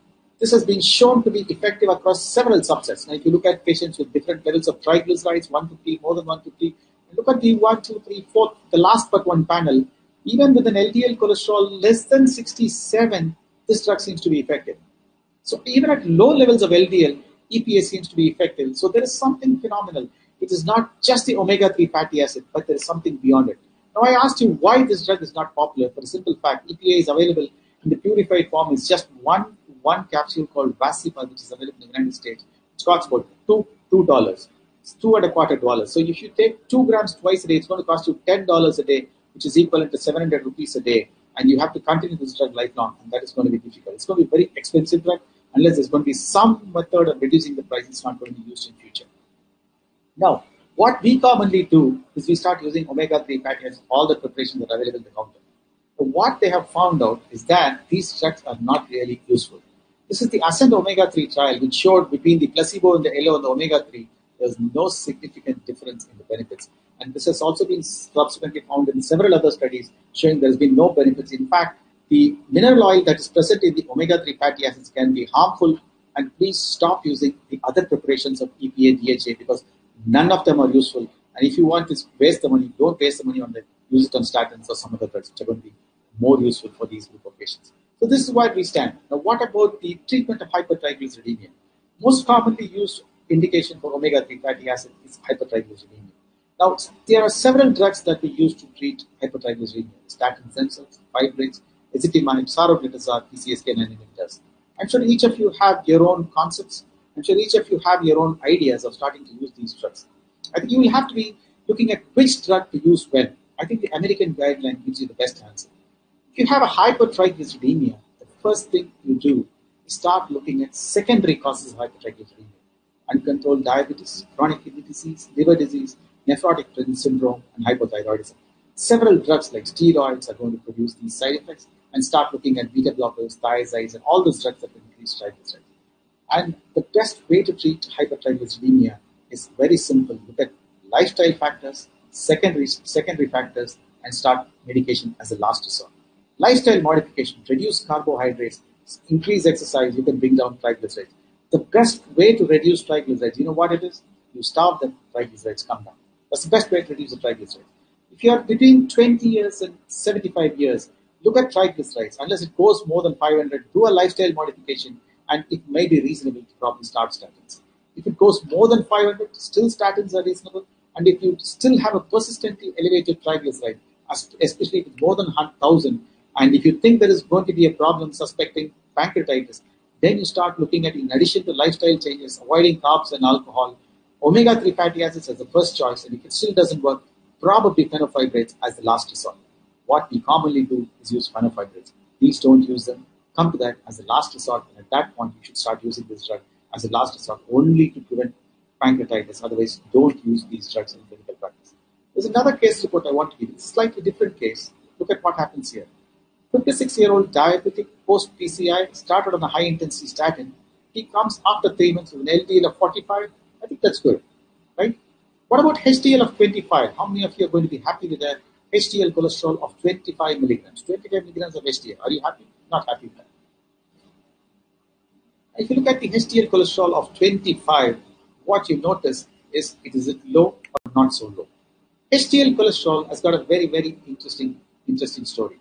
this has been shown to be effective across several subsets. Now, if you look at patients with different levels of triglycerides, one fifty, more than one fifty, and look at the one, two, three, four, the last but one panel, even with an L D L cholesterol less than sixty-seven, this drug seems to be effective. So even at low levels of L D L, E P A seems to be effective. So there is something phenomenal. It is not just the omega three fatty acid, but there is something beyond it. Now, I asked you why this drug is not popular. For the simple fact, E P A is available in the purified form. It's just one, one capsule called Vascepa, which is available in the United States. It costs about two, two dollars. It's two and a quarter dollars. So if you take two grams twice a day, it's going to cost you ten dollars a day, which is equivalent to seven hundred rupees a day. And you have to continue this drug lifelong, and that is going to be difficult. It's going to be a very expensive drug, unless there's going to be some method of reducing the price. It's not going to be used in future. Now, what we commonly do is we start using omega three fatty acids, all the preparations that are available in the counter. But what they have found out is that these drugs are not really useful. This is the Ascend omega three trial, which showed between the placebo and the yellow and the omega three, there's no significant difference in the benefits. And this has also been subsequently found in several other studies showing there's been no benefits. In fact, the mineral oil that is present in the omega three fatty acids can be harmful, and please stop using the other preparations of E P A, D H A, because none of them are useful. And if you want to waste the money, don't waste the money on that. Use it on statins or some other drugs, which are going to be more useful for these group of patients. So this is where we stand. Now, what about the treatment of hypertriglyceridemia? Most commonly used indication for omega three fatty acid is hypertriglyceridemia. Now, there are several drugs that we use to treat hypertriglyceridemia. Statins themselves, fibrates, ezetimibe, saroglitazar, P C S K nine inhibitors. I'm sure each of you have your own concepts. I'm sure each of you have your own ideas of starting to use these drugs. I think you will have to be looking at which drug to use when. I think the American guideline gives you the best answer. If you have a hypertriglyceridemia, the first thing you do is start looking at secondary causes of hypertriglyceridemia. Uncontrolled diabetes, chronic kidney disease, liver disease, nephrotic syndrome, and hypothyroidism. Several drugs like steroids are going to produce these side effects, and start looking at beta blockers, thiazides, and all those drugs that increase triglycerides. And the best way to treat hypertriglyceridemia is very simple. Look at lifestyle factors, secondary, secondary factors, and start medication as a last resort. Lifestyle modification, reduce carbohydrates, increase exercise, you can bring down triglycerides. The best way to reduce triglycerides, you know what it is? You starve them, triglycerides come down. That's the best way to reduce the triglycerides. If you are between twenty years and seventy-five years, look at triglycerides. Unless it goes more than five hundred, do a lifestyle modification, and it may be reasonable to probably start statins. If it goes more than five hundred, still statins are reasonable. And if you still have a persistently elevated triglyceride, especially if it's more than one thousand, and if you think there is going to be a problem suspecting pancreatitis, then you start looking at, in addition to lifestyle changes, avoiding carbs and alcohol, omega three fatty acids as the first choice, and if it still doesn't work, probably fenofibrates as the last resort. What we commonly do is use fenofibrates. Please don't use them. Come to that as a last resort, and at that point, you should start using this drug as a last resort only to prevent pancreatitis. Otherwise, don't use these drugs in clinical practice. There's another case report I want to give you. It's a slightly different case. Look at what happens here. fifty-six-year-old diabetic post-P C I started on a high-intensity statin. He comes after three months with an L D L of forty-five. I think that's good, right? What about H D L of twenty-five? How many of you are going to be happy with that? H D L cholesterol of twenty-five milligrams. twenty-five milligrams of H D L. Are you happy? Not happy with that. If you look at the H D L cholesterol of twenty-five, what you notice is it is low or not so low. H D L cholesterol has got a very, very interesting, interesting story.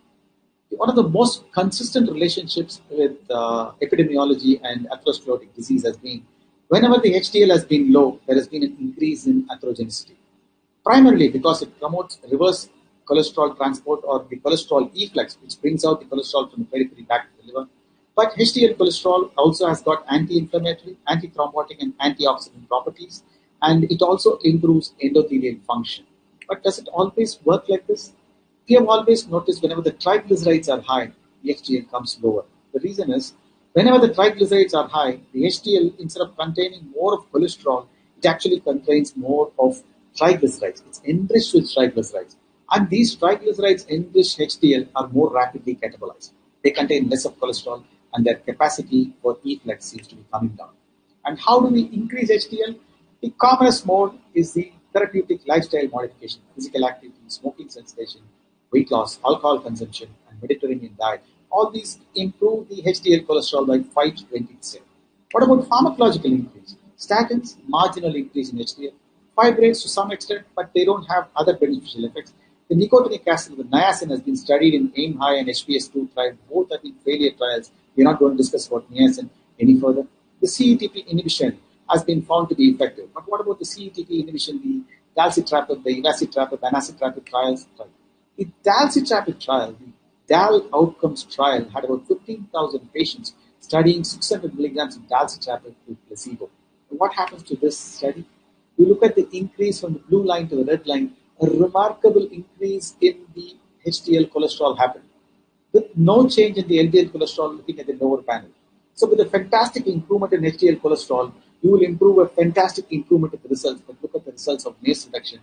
One of the most consistent relationships with uh, epidemiology and atherosclerotic disease has been, whenever the H D L has been low, there has been an increase in atherogenicity. Primarily because it promotes reverse cholesterol transport or the cholesterol efflux, which brings out the cholesterol from the periphery back to the liver. But H D L cholesterol also has got anti-inflammatory, antithrombotic, and antioxidant properties, and it also improves endothelial function. But does it always work like this? We have always noticed whenever the triglycerides are high, the H D L comes lower. The reason is, whenever the triglycerides are high, the H D L, instead of containing more of cholesterol, it actually contains more of triglycerides. It's enriched with triglycerides. And these triglycerides enriched H D L are more rapidly catabolized. They contain less of cholesterol, and their capacity for efflux seems to be coming down. And how do we increase H D L? The commonest mode is the therapeutic lifestyle modification, physical activity, smoking cessation, weight loss, alcohol consumption, and Mediterranean diet. All these improve the H D L cholesterol by five to twenty percent. What about pharmacological increase? Statins, marginal increase in H D L, fibrates to some extent, but they don't have other beneficial effects. The nicotinic acid with niacin has been studied in AIM-High and H P S two trial, both are in failure trials. We're not going to discuss about niacin any further. The C E T P inhibition has been found to be effective. But what about the C E T P inhibition, the dalcetrapib, the evacetrapib, anacetrapib trials? The dalcetrapib trial, the DAL outcomes trial, had about fifteen thousand patients studying six hundred milligrams of dalcetrapib with placebo. And what happens to this study? You look at the increase from the blue line to the red line, a remarkable increase in the H D L cholesterol happened, with no change in the L D L cholesterol looking at the lower panel. So with a fantastic improvement in H D L cholesterol, you will improve a fantastic improvement in the results, but look at the results of MACE reduction,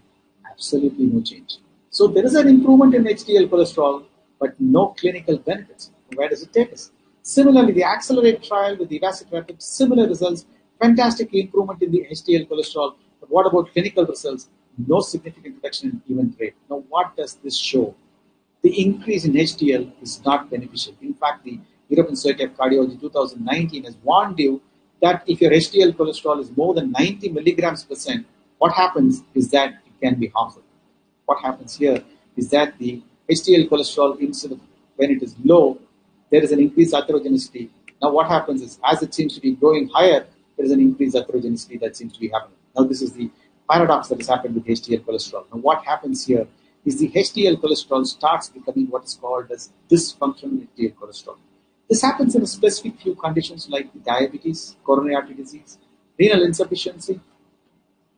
absolutely no change. So there is an improvement in H D L cholesterol, but no clinical benefits. Where does it take us? Similarly, the Accelerate trial with the evacetrapib, similar results, fantastic improvement in the H D L cholesterol, but what about clinical results? No significant reduction in event rate. Now what does this show? The increase in H D L is not beneficial. In fact, the European Society of Cardiology two thousand nineteen has warned you that if your H D L cholesterol is more than ninety milligrams percent, what happens is that it can be harmful. What happens here is that the H D L cholesterol, instead of when it is low, there is an increased atherogenicity. Now what happens is, as it seems to be going higher, there is an increased atherogenicity that seems to be happening. Now this is the paradox that has happened with H D L cholesterol. Now what happens here is the H D L cholesterol starts becoming what is called as dysfunctional H D L cholesterol. This happens in a specific few conditions like diabetes, coronary artery disease, renal insufficiency.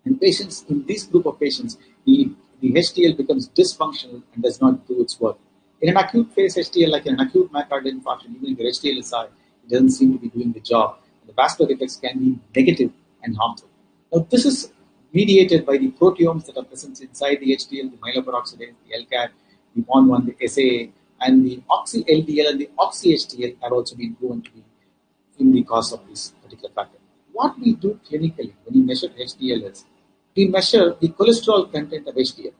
And patients in this group of patients, the the H D L becomes dysfunctional and does not do its work. In an acute phase H D L, like in an acute myocardial infarction, even if your H D L is high, it doesn't seem to be doing the job. And the vascular effects can be negative and harmful. Now, this is mediated by the proteomes that are present inside the H D L, the myeloperoxidase, the L C A T, the B O N one, the S A A, and the oxy-L D L and the oxy-H D L have also been proven to be in the cause of this particular factor. What we do clinically when we measure H D L is, we measure the cholesterol content of H D L,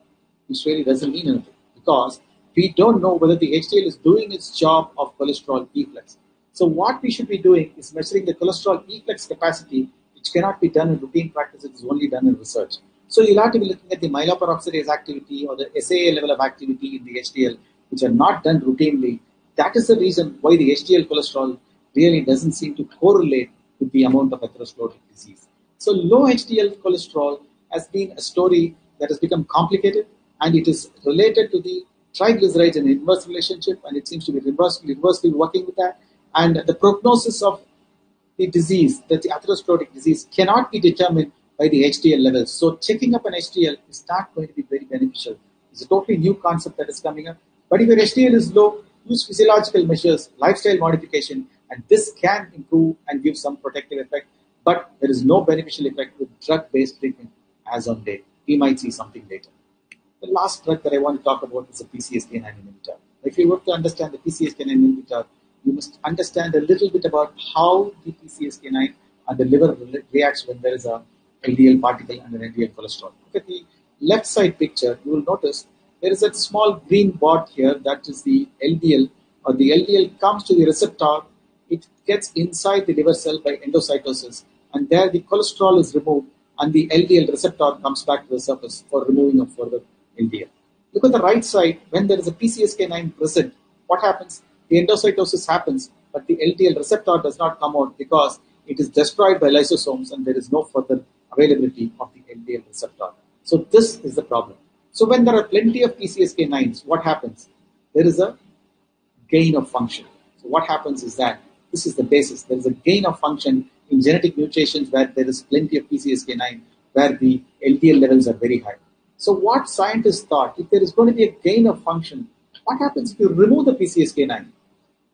which really doesn't mean anything because we don't know whether the H D L is doing its job of cholesterol efflux. So what we should be doing is measuring the cholesterol efflux capacity, which cannot be done in routine practice, it is only done in research. So you'll have to be looking at the myeloperoxidase activity or the S A A level of activity in the H D L, which are not done routinely. That is the reason why the H D L cholesterol really doesn't seem to correlate with the amount of atherosclerotic disease. So low H D L cholesterol has been a story that has become complicated, and it is related to the triglycerides in inverse relationship, and it seems to be reversely, reversely working with that. And the prognosis of the disease, that the atherosclerotic disease, cannot be determined by the H D L levels. So checking up an H D L is not going to be very beneficial. It's a totally new concept that is coming up. But if your H D L is low, use physiological measures, lifestyle modification, and this can improve and give some protective effect, but there is no beneficial effect with drug-based treatment as on date. We might see something later. The last drug that I want to talk about is the P C S K nine inhibitor. If you want to understand the P C S K nine inhibitor, you must understand a little bit about how the P C S K nine and the liver reacts when there is a L D L particle and an L D L cholesterol. Look at the left side picture, you will notice there is a small green dot here that is the L D L, or the L D L comes to the receptor, it gets inside the liver cell by endocytosis, and there the cholesterol is removed and the L D L receptor comes back to the surface for removing of further L D L. Look at the right side, when there is a P C S K nine present, what happens? The endocytosis happens, but the L D L receptor does not come out because it is destroyed by lysosomes and there is no further availability of the L D L receptor. So this is the problem. So when there are plenty of P C S K nines, what happens? There is a gain of function. So what happens is that, this is the basis, there is a gain of function in genetic mutations where there is plenty of P C S K nine, where the L D L levels are very high. So what scientists thought, if there is going to be a gain of function, what happens if you remove the P C S K nine?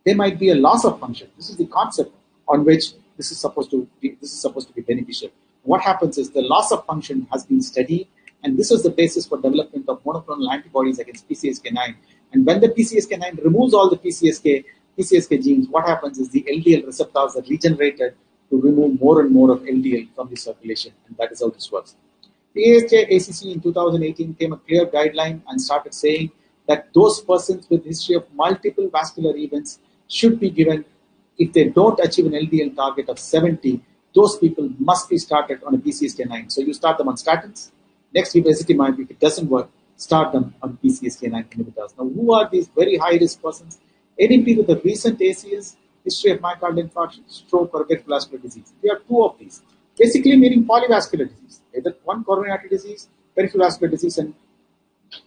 There might be a loss of function. This is the concept on which this is supposed to be, this is supposed to be beneficial. What happens is the loss of function has been studied, and this is the basis for development of monoclonal antibodies against P C S K nine. And when the P C S K nine removes all the P C S K, P C S K genes, what happens is the L D L receptors are regenerated to remove more and more of L D L from the circulation, and that is how this works. The A S J A C C in two thousand eighteen came a clear guideline and started saying that those persons with history of multiple vascular events should be given, if they don't achieve an L D L target of seventy, those people must be started on a P C S K nine. So you start them on statins, next week ezetimibe, if it doesn't work, start them on P C S K nine inhibitors. Now who are these very high-risk persons? Anybody with a recent A C S, history of myocardial infarction, stroke, or cardiovascular disease. There are two of these, basically meaning polyvascular disease, either one coronary artery disease, peripheral vascular disease, and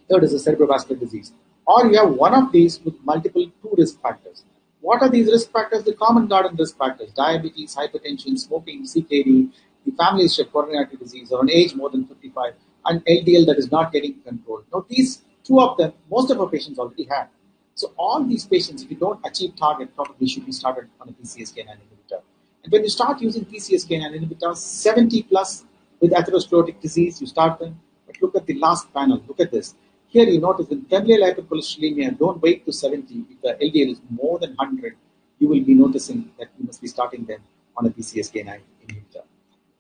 third is a cerebrovascular disease. Or you have one of these with multiple two risk factors. What are these risk factors? The common garden risk factors, diabetes, hypertension, smoking, C K D, the family history of coronary artery disease, or an age more than fifty-five, and L D L that is not getting controlled. Now these two of them, most of our patients already have. So all these patients, if you don't achieve target, probably should be started on a P C S K nine inhibitor. And when you start using P C S K nine inhibitors, seventy plus with atherosclerotic disease, you start them. But look at the last panel, look at this. Here you notice in familial hypercholesterolemia, don't wait to seventy. If the L D L is more than one hundred, you will be noticing that you must be starting them on a P C S K nine inhibitor.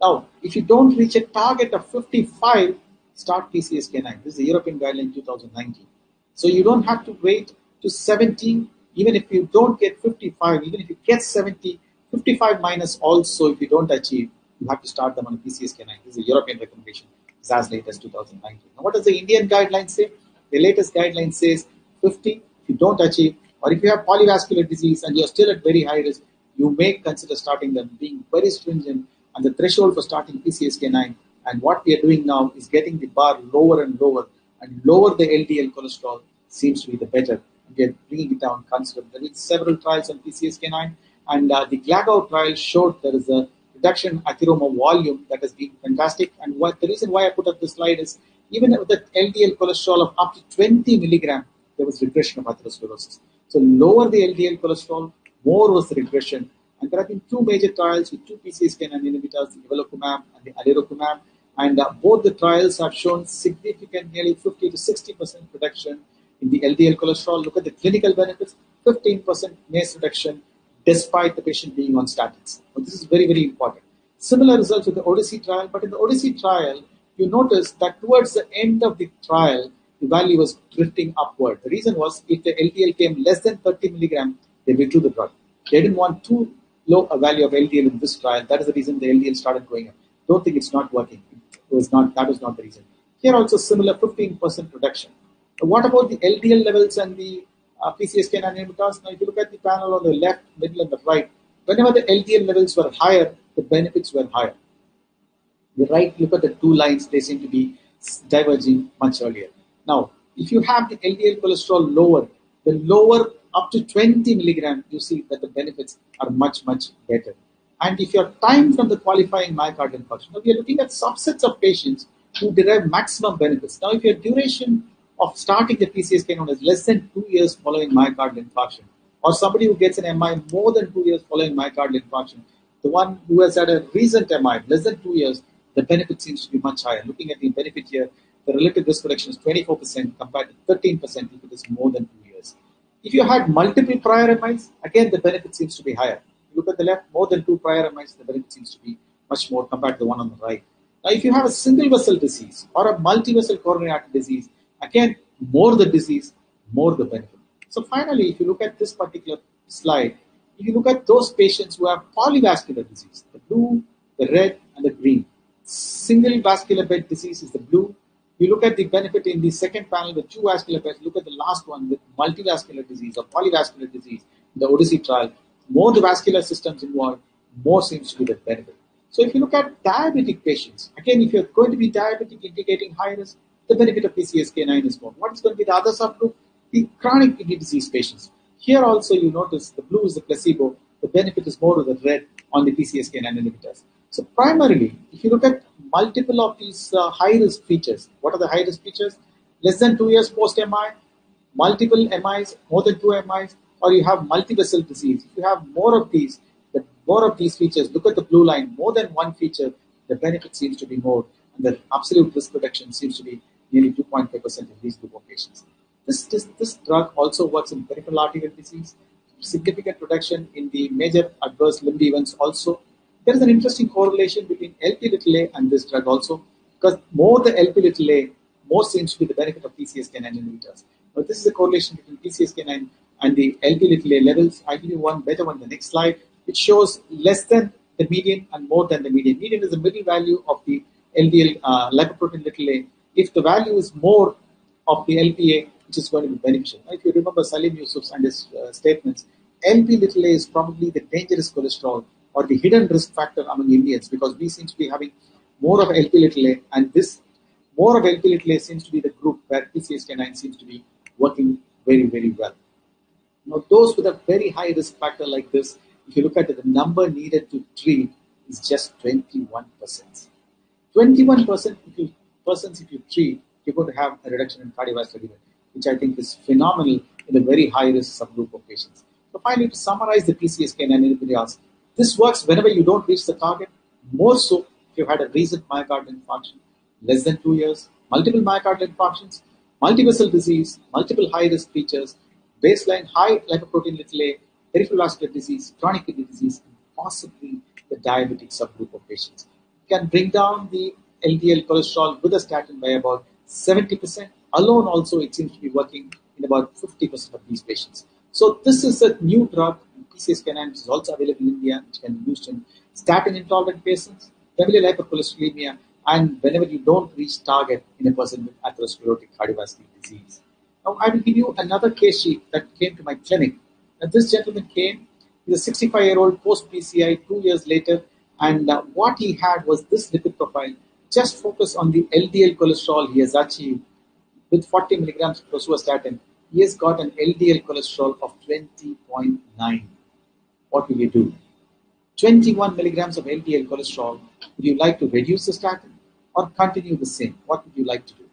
Now, if you don't reach a target of fifty-five, start P C S K nine. This is the European guideline two thousand nineteen. So you don't have to wait to seventy, even if you don't get fifty-five, even if you get seventy, fifty-five minus also, if you don't achieve, you have to start them on a P C S K nine. This is a European recommendation. It's as late as two thousand nineteen. Now, what does the Indian guideline say? The latest guideline says fifty, if you don't achieve, or if you have polyvascular disease and you're still at very high risk, you may consider starting them, being very stringent, and the threshold for starting P C S K nine. And what we are doing now is getting the bar lower and lower, and lower the L D L cholesterol seems to be the better. We are bringing it down considerably. There are several trials on P C S K nine, and uh, the GLAAGO trial showed there is a reduction atheroma volume that has been fantastic. And what the reason why I put up this slide is even with the L D L cholesterol of up to twenty milligrams, there was regression of atherosclerosis. So lower the L D L cholesterol, more was the regression. And there have been two major trials with two P C S K nine inhibitors, the Evolocumab and the Alirocumab. And uh, both the trials have shown significant, nearly fifty to sixty percent reduction in the L D L cholesterol. Look at the clinical benefits, fifteen percent MACE reduction despite the patient being on statins. So this is very, very important. Similar results with the Odyssey trial, but in the Odyssey trial, you notice that towards the end of the trial, the value was drifting upward. The reason was if the L D L came less than thirty milligrams, they withdrew the drug. They didn't want too low a value of L D L in this trial. That is the reason the L D L started going up. Don't think it's not working. It was not, that was not the reason. Here also similar fifteen percent reduction. Now what about the L D L levels and the uh, P C S K nine inhibitors? Now if you look at the panel on the left, middle and the right, whenever the L D L levels were higher, the benefits were higher. The right, look at the two lines, they seem to be diverging much earlier. Now, if you have the L D L cholesterol lower, the lower up to twenty milligrams, you see that the benefits are much, much better. And if your time from the qualifying myocardial function, now we are looking at subsets of patients who derive maximum benefits. Now, if your duration of starting the P C S K nine is less than two years following myocardial infarction, or somebody who gets an M I more than two years following myocardial infarction, the one who has had a recent M I less than two years, the benefit seems to be much higher. Looking at the benefit here, the relative risk reduction is twenty-four percent compared to thirteen percent if it is more than two years. If you had multiple prior M Is, again, the benefit seems to be higher. Look at the left, more than two prior M Is, the benefit seems to be much more compared to the one on the right. Now, if you have a single vessel disease or a multi-vessel coronary artery disease, again, more the disease, more the benefit. So finally, if you look at this particular slide, if you look at those patients who have polyvascular disease, the blue, the red, and the green. Single vascular bed disease is the blue. You look at the benefit in the second panel with two vascular beds. Look at the last one with multivascular disease or polyvascular disease, the Odyssey trial. More the vascular systems involved, more seems to be the benefit. So if you look at diabetic patients, again, if you're going to be diabetic indicating high risk, the benefit of P C S K nine is more. What is going to be the other subgroup? The chronic kidney disease patients. Here also you notice the blue is the placebo, the benefit is more of the red on the P C S K nine inhibitors. So primarily, if you look at multiple of these uh, high-risk features, what are the high-risk features? Less than two years post-M I, multiple M Is, more than two M Is, or you have multi-vessel disease. If you have more of these, the more of these features, look at the blue line, more than one feature, the benefit seems to be more, and the absolute risk reduction seems to be nearly two point five percent in these group of patients. This, this, this drug also works in peripheral arterial disease, significant reduction in the major adverse limb events also. There is an interesting correlation between L P little a and this drug also, because more the L P little a, more seems to be the benefit of P C S K nine inhibitors. Now this is a correlation between P C S K nine and the L P little a levels. I'll give you one better one, the next slide. It shows less than the median and more than the median. Median is the middle value of the L D L uh, lipoprotein little a. If the value is more of the L P A, which is going to be beneficial. Now, if you remember Salim Yusuf's and his uh, statements, L P little a is probably the dangerous cholesterol or the hidden risk factor among Indians, because we seem to be having more of L P little a, and this more of L P little a seems to be the group where P C S K nine seems to be working very, very well. Now, those with a very high risk factor like this, if you look at it, the number needed to treat is just twenty-one percent. twenty-one percent if you, persons if you treat, you're going to have a reduction in cardiovascular event, which I think is phenomenal in a very high risk subgroup of patients. So finally, to summarize the P C S K nine inhibitors, this works whenever you don't reach the target, more so if you had a recent myocardial infarction, less than two years, multiple myocardial infarctions, multi-vessel disease, multiple high-risk features, baseline high lipoprotein little a, peripheral vascular disease, chronic kidney disease, and possibly the diabetic subgroup of patients. You can bring down the L D L cholesterol with a statin by about seventy percent. Alone also, it seems to be working in about fifty percent of these patients. So this is a new drug. P C S K nine is also available in India, which can be used in statin intolerant patients, familial hypercholesterolemia, and whenever you don't reach target in a person with atherosclerotic cardiovascular disease. Now, I will give you another case sheet that came to my clinic. Now, this gentleman came, he's a sixty-five-year-old post-P C I, two years later, and uh, what he had was this lipid profile. Just focus on the L D L cholesterol he has achieved with forty milligrams rosuvastatin. He has got an L D L cholesterol of twenty point nine. What will you do? twenty-one milligrams of L D L cholesterol. Would you like to reduce the statin or continue the same? What would you like to do?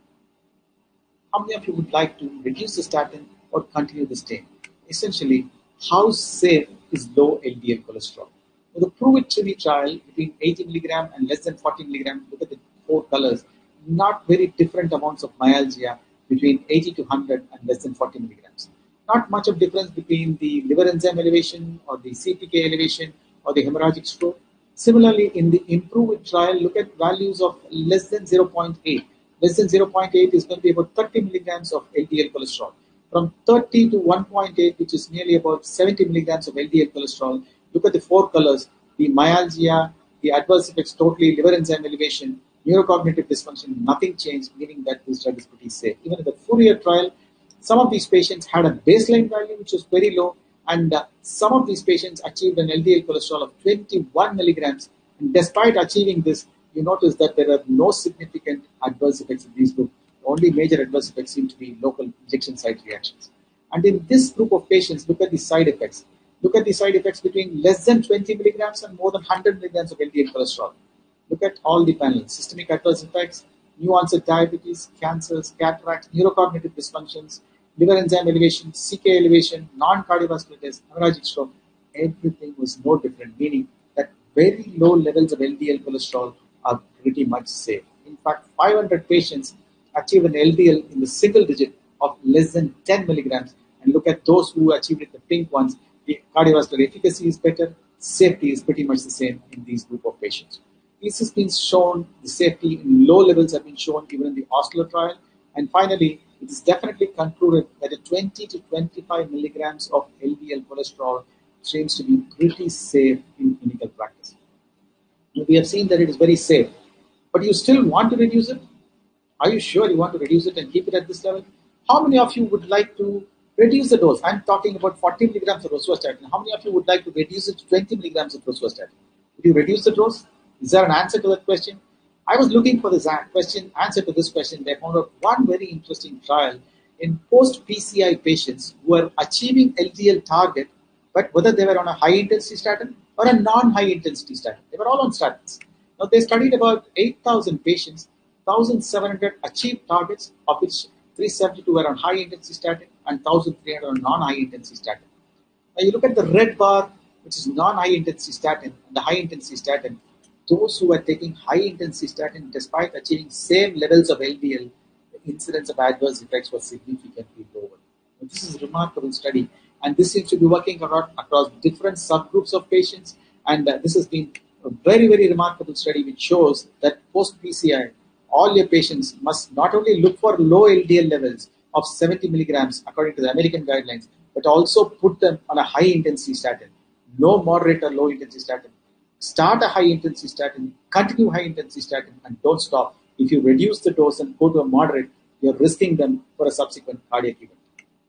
how many of you would like to reduce the statin or continue the statin? Essentially, how safe is low L D L cholesterol? So the PROVE-IT trial between eighty milligram and less than forty milligram, look at the four colors, not very different amounts of myalgia between eighty to one hundred and less than forty milligrams. Not much of difference between the liver enzyme elevation or the C P K elevation or the hemorrhagic stroke. Similarly, in the IMPROVE-IT trial, look at values of less than zero point eight. Less than zero point eight is going to be about thirty milligrams of L D L cholesterol. From thirty to one point eight, which is nearly about seventy milligrams of L D L cholesterol, look at the four colors, the myalgia, the adverse effects totally, liver enzyme elevation, neurocognitive dysfunction, nothing changed, meaning that this drug is pretty safe. Even in the Fourier trial, some of these patients had a baseline value which was very low, and uh, some of these patients achieved an L D L cholesterol of twenty-one milligrams. And despite achieving this, you notice that there are no significant adverse effects in these group. The only major adverse effects seem to be local injection site reactions. And in this group of patients, look at the side effects. Look at the side effects between less than twenty milligrams and more than one hundred milligrams of L D L cholesterol. Look at all the panels, systemic adverse effects, new onset diabetes, cancers, cataracts, neurocognitive dysfunctions, liver enzyme elevation, C K elevation, non-cardiovascular death, hemorrhagic stroke, everything was no different, meaning that very low levels of L D L cholesterol are pretty much safe. In fact, five hundred patients achieve an L D L in the single digit of less than ten milligrams, and look at those who achieved it, the pink ones, the cardiovascular efficacy is better, safety is pretty much the same in these group of patients. This has been shown, the safety in low levels have been shown even in the OSCELO trial. And finally, it is definitely concluded that a twenty to twenty-five milligrams of L D L cholesterol seems to be pretty safe in clinical practice. And we have seen that it is very safe, but you still want to reduce it? Are you sure you want to reduce it and keep it at this level? How many of you would like to reduce the dose? I'm talking about forty milligrams of rosuvastatin. How many of you would like to reduce it to twenty milligrams of rosuvastatin? Would you reduce the dose? Is there an answer to that question? I was looking for this question, answer to this question. They found out one very interesting trial in post-P C I patients who were achieving L D L target, but whether they were on a high-intensity statin or a non-high-intensity statin. They were all on statins. Now, they studied about eight thousand patients, one thousand seven hundred achieved targets, of which three seventy-two were on high-intensity statin and one thousand three hundred on non-high-intensity statin. Now, you look at the red bar, which is non-high-intensity statin, and the high-intensity statin. Those who are taking high-intensity statin, despite achieving same levels of L D L, the incidence of adverse effects was significantly lower. And this is a remarkable study, and this seems to be working across different subgroups of patients, and uh, this has been a very, very remarkable study which shows that post-P C I, all your patients must not only look for low L D L levels of seventy milligrams according to the American guidelines, but also put them on a high-intensity statin, no moderate or low-intensity statin. Start a high-intensity statin, continue high-intensity statin, and don't stop. If you reduce the dose and go to a moderate, you're risking them for a subsequent cardiac event.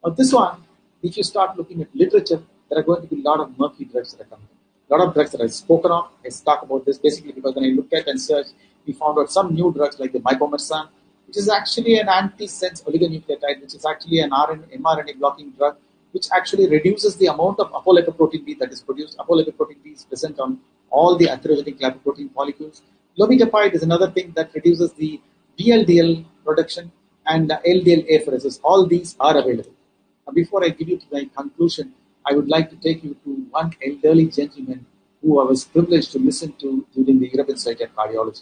Now this one, if you start looking at literature, there are going to be a lot of murky drugs that are coming. A lot of drugs that I've spoken of. Let's talk about this basically because when I looked at and searched, we found out some new drugs like the mibomersen, which is actually an antisense oligonucleotide, which is actually an mRNA blocking drug, which actually reduces the amount of apolipoprotein B that is produced. Apolipoprotein B is present on all the atherogenic lipoprotein molecules. Lobitapide is another thing that reduces the D L D L production, and the L D L apheresis. All these are available. Now, before I give you to my conclusion, I would like to take you to one elderly gentleman who I was privileged to listen to during the European Society of Cardiology.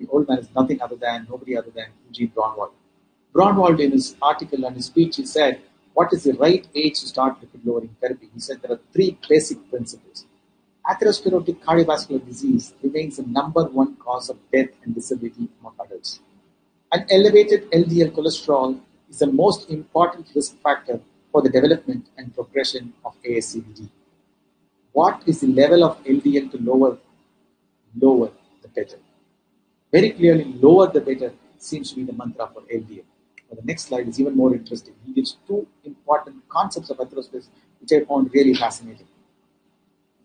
The old man is nothing other than, nobody other than Eugene Braunwald. Braunwald, in his article and his speech, he said, what is the right age to start lipid-lowering therapy? He said there are three basic principles. Atherosclerotic cardiovascular disease remains the number one cause of death and disability among adults. An elevated L D L cholesterol is the most important risk factor for the development and progression of A S C V D. What is the level of L D L to lower? Lower the better. Very clearly, lower the better seems to be the mantra for L D L. Now, the next slide is even more interesting. He gives two important concepts of atherosclerosis which I found really fascinating.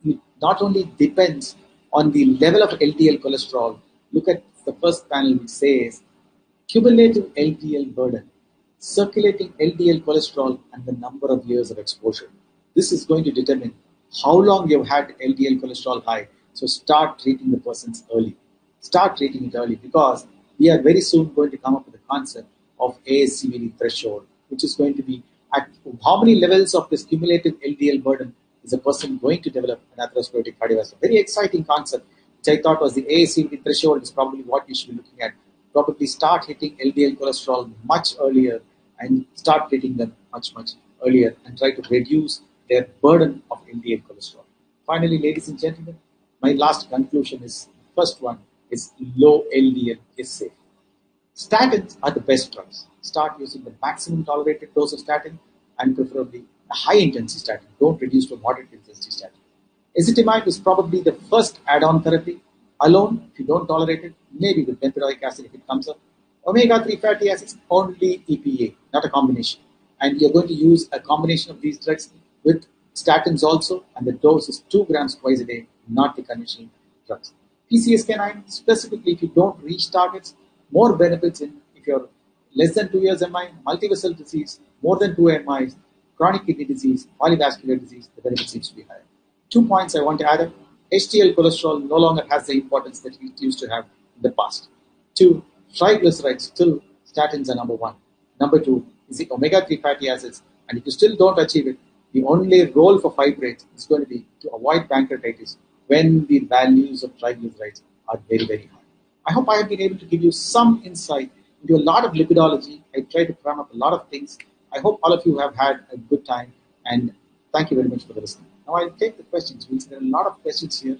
It not only depends on the level of L D L cholesterol. Look at the first panel which says cumulative L D L burden, circulating L D L cholesterol, and the number of years of exposure. This is going to determine how long you've had L D L cholesterol high. So start treating the persons early. Start treating it early because we are very soon going to come up with a concept of A C V D threshold, which is going to be at how many levels of this cumulative L D L burden is a person going to develop an atherosclerotic cardiovascular. Very exciting concept, which I thought was the A C V D threshold is probably what you should be looking at. Probably start hitting L D L cholesterol much earlier and start getting them much, much earlier and try to reduce their burden of L D L cholesterol. Finally, ladies and gentlemen, my last conclusion is, first one is low L D L is safe. Statins are the best drugs. Start using the maximum tolerated dose of statin and preferably a high intensity statin. Don't reduce to moderate intensity statin. Ezetimibe is probably the first add-on therapy. Alone, if you don't tolerate it, maybe with bempedoic acid if it comes up. Omega three fatty acids, only E P A, not a combination. And you're going to use a combination of these drugs with statins also, and the dose is two grams twice a day, not the conventional drugs. P C S K nine, specifically if you don't reach targets, more benefits in if you're less than two years M I, multivessel disease, more than two M Is, chronic kidney disease, polyvascular disease, the benefit seems to be higher. Two points I want to add up. H D L cholesterol no longer has the importance that it used to have in the past. Two, triglycerides, still statins are number one. Number two is the omega three fatty acids, and if you still don't achieve it, the only role for fibrates is going to be to avoid pancreatitis when the values of triglycerides are very, very high. I hope I have been able to give you some insight into a lot of lipidology. I try to cram up a lot of things. I hope all of you have had a good time, and thank you very much for the listening. Now I'll take the questions. There are a lot of questions here.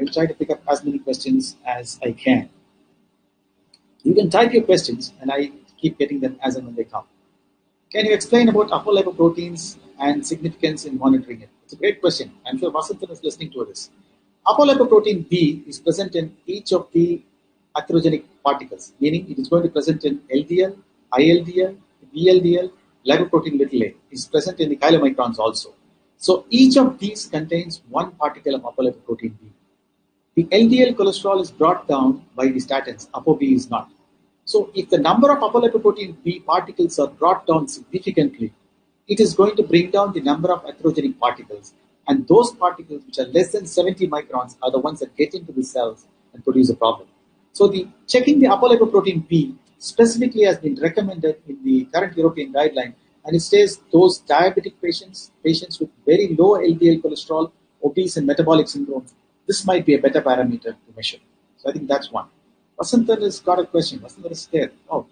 I'll try to pick up as many questions as I can. You can type your questions, and I keep getting them as and when they come. Can you explain about apolipoproteins and significance in monitoring it? It's a great question. I'm sure Vasanthan is listening to this. Apolipoprotein B is present in each of the atherogenic particles, meaning it is going to present in L D L, I L D L, V L D L, lipoprotein little a. It is present in the chylomicrons also. So each of these contains one particle of apolipoprotein B. The L D L cholesterol is brought down by the statins, ApoB is not. So if the number of apolipoprotein B particles are brought down significantly, it is going to bring down the number of atherogenic particles. And those particles which are less than seventy microns are the ones that get into the cells and produce a problem. So the checking the apolipoprotein B specifically has been recommended in the current European guideline. And it says those diabetic patients, patients with very low L D L cholesterol, obese and metabolic syndrome, this might be a better parameter to measure. So I think that's one. Vasanthan has got a question. Vasanthan is there. Oh,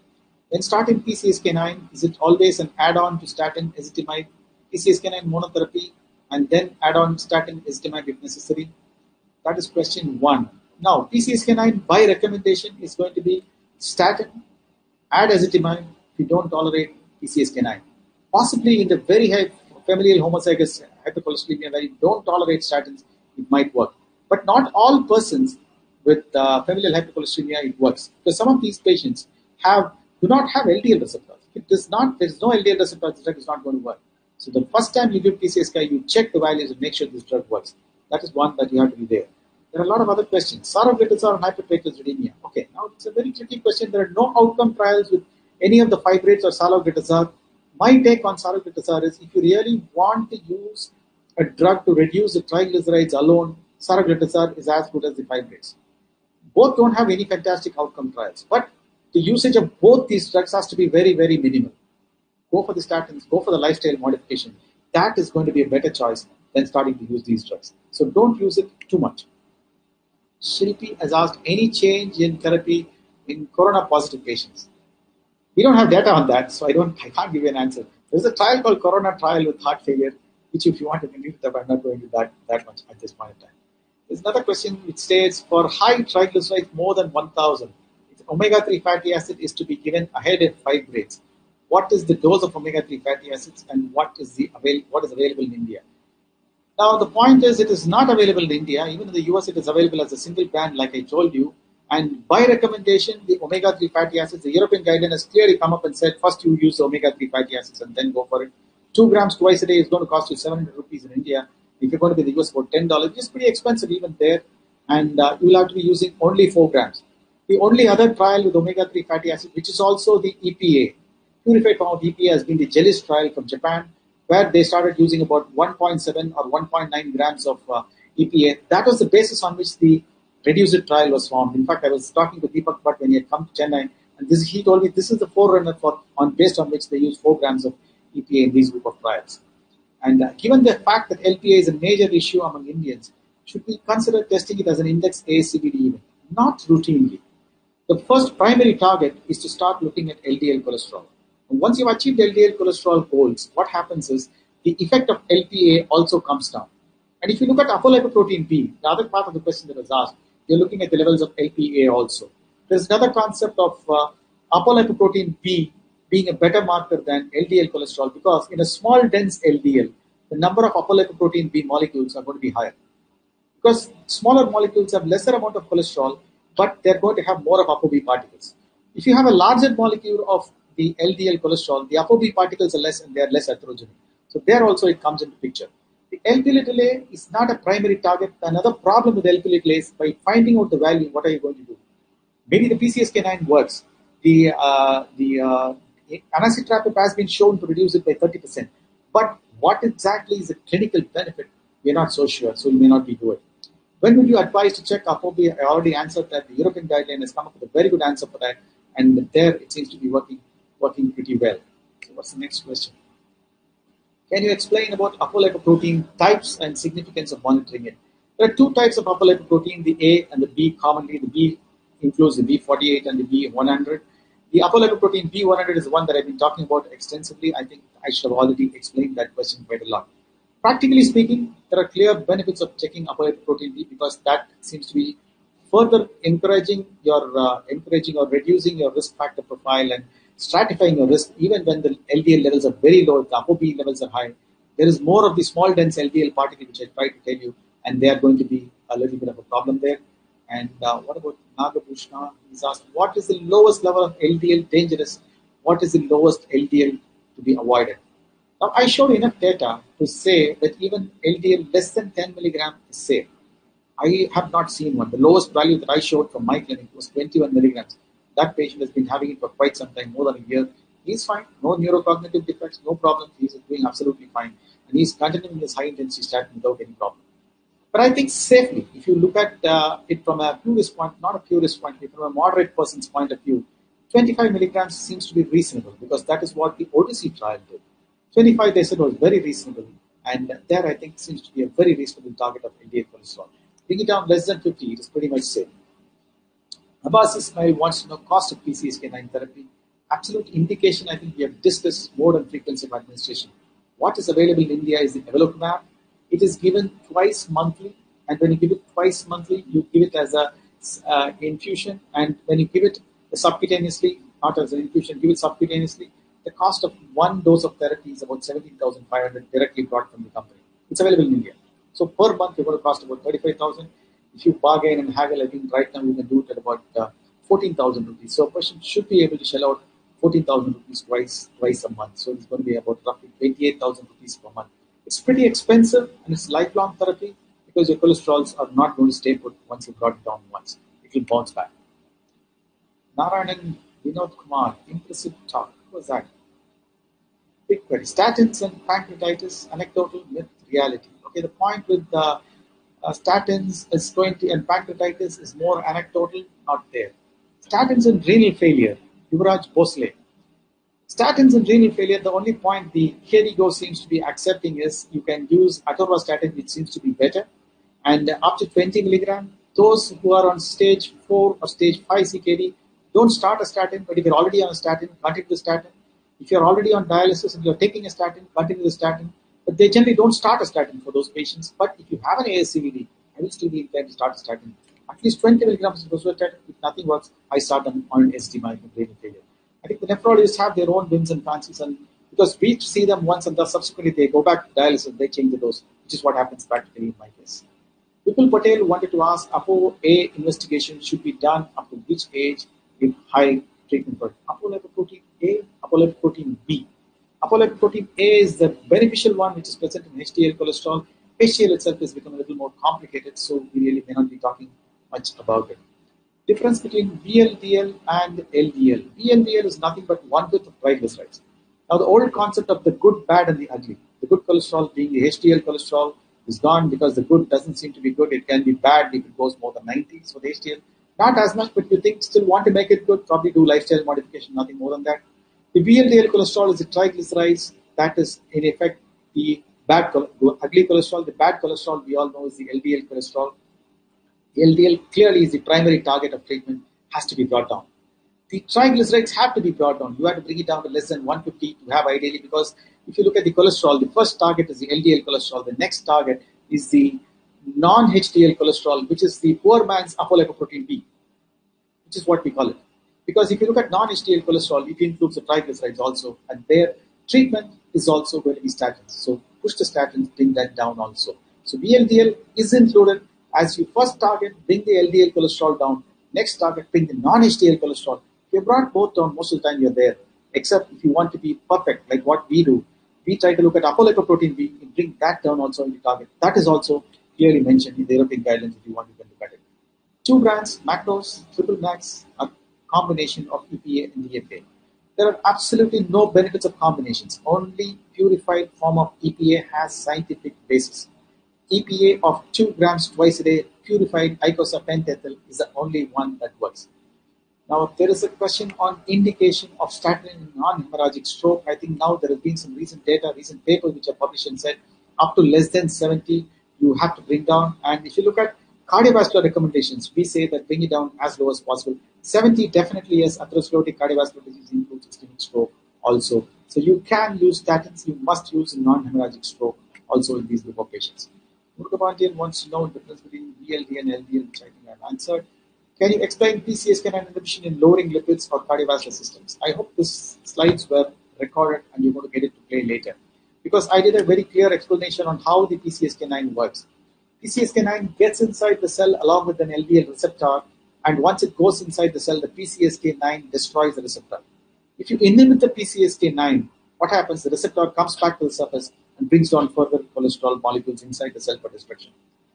when starting P C S K nine, is it always an add-on to statin, ezetimibe, P C S K nine monotherapy, and then add-on statin, ezetimibe if necessary? That is question one. Now, P C S K nine by recommendation is going to be statin, add ezetimibe if you don't tolerate P C S K nine. Possibly in the very high familial homozygous hypercholesterolemia where you don't tolerate statins, it might work. But not all persons with uh, familial hypercholesterolemia, it works. Because some of these patients have do not have L D L receptors. If it is not, there is no L D L receptor, the drug is not going to work. So the first time you give P C S K nine, you check the values and make sure this drug works. That is one that you have to be there. There are a lot of other questions. Saroglitazar and hypertriglyceridemia. Okay, now it's a very tricky question. There are no outcome trials with any of the fibrates or saroglitazar. My take on saroglitazar is if you really want to use a drug to reduce the triglycerides alone, saroglitazar is as good as the fibrates. Both don't have any fantastic outcome trials, but the usage of both these drugs has to be very, very minimal. Go for the statins, go for the lifestyle modification. That is going to be a better choice than starting to use these drugs. So don't use it too much. Shilpi has asked any change in therapy in corona positive patients. We don't have data on that, so I don't. I can't give you an answer. There's a trial called Corona Trial with heart failure, which if you want to continue with that, I'm not going to that that much at this point in time. There's another question which states for high triglycerides more than one thousand, omega three fatty acid is to be given ahead of fibrates. What is the dose of omega three fatty acids, and what is the avail what is available in India? Now the point is, it is not available in India. Even in the U S, it is available as a single brand, like I told you. And by recommendation, the omega three fatty acids, the European guideline has clearly come up and said, first you use the omega three fatty acids and then go for it. Two grams twice a day is going to cost you seven hundred rupees in India. If you're going to be in the U S for ten dollars, it's pretty expensive even there. And uh, you'll have to be using only four grams. The only other trial with omega three fatty acid, which is also the E P A, purified form of E P A, has been the JELIS trial from Japan, where they started using about one point seven or one point nine grams of uh, E P A. That was the basis on which the REDUCE-IT trial was formed. In fact, I was talking to Deepak Bhatt when he had come to Chennai, and And this, he told me, this is the forerunner for on based on which they use four grams of E P A in these group of trials. And uh, given the fact that L P A is a major issue among Indians, should we consider testing it as an index A C V D event? Not routinely. The first primary target is to start looking at L D L cholesterol. And once you've achieved L D L cholesterol goals, what happens is the effect of L P A also comes down. And if you look at apolipoprotein B, the other part of the question that was asked, you're looking at the levels of L P A also. There's another concept of uh, apolipoprotein B being a better marker than L D L cholesterol because in a small dense L D L, the number of apolipoprotein B molecules are going to be higher. Because smaller molecules have lesser amount of cholesterol, but they're going to have more of ApoB particles. If you have a larger molecule of the L D L cholesterol, the ApoB particles are less and they're less heterogeneous. So there also it comes into picture. The L P L A is not a primary target. Another problem with L P L A is by finding out the value, what are you going to do? Maybe the P C S K nine works. The, uh, the uh, anacetrapib has been shown to reduce it by thirty percent. But what exactly is the clinical benefit? We're not so sure, so you may not be doing it. When would you advise to check ApoB? I already answered that. The European guideline has come up with a very good answer for that. And there it seems to be working, working pretty well. So what's the next question? Can you explain about apolipoprotein types and significance of monitoring it? There are two types of apolipoprotein, the A and the B commonly. The B includes the B forty-eight and the B one hundred. The apolipoprotein B one hundred is the one that I've been talking about extensively. I think I should have already explained that question quite a lot. Practically speaking, there are clear benefits of checking apolipoprotein B because that seems to be further encouraging your uh, encouraging or reducing your risk factor profile and stratifying your risk. Even when the L D L levels are very low, the ApoB levels are high, there is more of the small dense L D L particle which I tried to tell you, and they are going to be a little bit of a problem there. And uh, what about Nagabhushna? He's asked, what is the lowest level of L D L dangerous? What is the lowest L D L to be avoided? Now, I showed enough data to say that even L D L less than ten milligram is safe. I have not seen one. The lowest value that I showed from my clinic was twenty-one milligrams. That patient has been having it for quite some time, more than a year. He's fine. No neurocognitive defects, no problem. He's doing absolutely fine. And he's continuing his high-intensity statin without any problem. But I think safely, if you look at uh, it from a purist point, not a purist point, but from a moderate person's point of view, twenty-five milligrams seems to be reasonable because that is what the Odyssey trial did. twenty-five, they said, was very reasonable. And there, I think, seems to be a very reasonable target of L D L cholesterol. Bring it down less than fifty, it is pretty much safe. Abbas Ismail wants to know cost of P C S K nine therapy. Absolute indication, I think we have discussed mode and frequency of administration. What is available in India is the Evolocumab. It is given twice monthly, and when you give it twice monthly, you give it as a uh, infusion, and when you give it subcutaneously, not as an infusion, give it subcutaneously. The cost of one dose of therapy is about seventeen thousand five hundred directly brought from the company. It's available in India. So per month, you're going to cost about thirty-five thousand. If you bargain and haggle, I think right now you can do it at about uh, fourteen thousand rupees. So a person should be able to shell out fourteen thousand rupees twice, twice a month. So it's going to be about roughly twenty-eight thousand rupees per month. It's pretty expensive and it's lifelong therapy because your cholesterols are not going to stay put once you've got it down once. It will bounce back. Narayanan Vinod Kumar, impressive talk. What was that? Big query. Statins and pancreatitis, anecdotal, myth, reality. Okay, the point with the Uh, statins is twenty and pancreatitis is more anecdotal, not there. Statins and renal failure, Yuvraj Bosle. Statins and renal failure, the only point the K D G O seems to be accepting is you can use atorvastatin, which seems to be better, and uh, up to twenty milligram. Those who are on stage four or stage five C K D, don't start a statin, but if you're already on a statin, continue the statin. If you're already on dialysis and you're taking a statin, continue the statin. But they generally don't start a statin for those patients. But if you have an A S C V D, I will still be inclined to start a statin. At least twenty milligrams of rosuvastatin. If nothing works, I start on an S D M I and renal failure. I think the nephrologists have their own whims and fancies, and because we see them once and then subsequently they go back to dialysis, they change the dose, which is what happens practically in my case. Vipul Patel wanted to ask, ApoA investigation should be done up to which age with high treatment burden? Apolipoprotein A, apolipoprotein B. Apolipoprotein A is the beneficial one which is present in H D L cholesterol. H D L itself has become a little more complicated, so we really may not be talking much about it. Difference between B L D L and L D L. B L D L is nothing but one width of triglycerides. Now, the old concept of the good, bad, and the ugly. The good cholesterol being the H D L cholesterol is gone because the good doesn't seem to be good. It can be bad if it goes more than ninety. So the H D L Not as much, but you think still want to make it good, probably do lifestyle modification, nothing more than that. The B L D L cholesterol is the triglycerides. That is, in effect, the bad, ugly cholesterol. The bad cholesterol, we all know, is the L D L cholesterol. The L D L clearly is the primary target of treatment, has to be brought down. The triglycerides have to be brought down. You have to bring it down to less than one fifty to have ideally, because if you look at the cholesterol, the first target is the L D L cholesterol. The next target is the non-H D L cholesterol, which is the poor man's apolipoprotein B, which is what we call it. Because if you look at non-H D L cholesterol, it includes the triglycerides also, and their treatment is also going to be statins. So push the statins, bring that down also. So B L D L is included as your first target, bring the L D L cholesterol down. Next target, bring the non-H D L cholesterol. If you brought both down, most of the time you're there, except if you want to be perfect, like what we do. We try to look at apolipoprotein B and bring that down also in the target. That is also clearly mentioned in the European guidelines if you want to look at it. Two brands, macros, triple max, a combination of E P A and E F A. There are absolutely no benefits of combinations. Only purified form of E P A has scientific basis. E P A of two grams twice a day, purified icosapentaethyl is the only one that works. Now, if there is a question on indication of statin in non-hemorrhagic stroke, I think now there have been some recent data, recent papers which are published and said up to less than seventy, you have to bring down. And if you look at cardiovascular recommendations, we say that bring it down as low as possible. seventy definitely is atherosclerotic cardiovascular disease, includes ischemic stroke also. So you can use statins, you must use in non-hemorrhagic stroke also in these group of patients. Murugabhandian wants to know the difference between B L D and L D L, which I think I've answered. Can you explain P C S K nine inhibition in lowering lipids or cardiovascular systems? I hope these slides were recorded and you're going to get it to play later, because I did a very clear explanation on how the P C S K nine works. P C S K nine gets inside the cell along with an L D L receptor, and once it goes inside the cell, the P C S K nine destroys the receptor. If you inhibit the P C S K nine, what happens? The receptor comes back to the surface and brings down further cholesterol molecules inside the cell for destruction.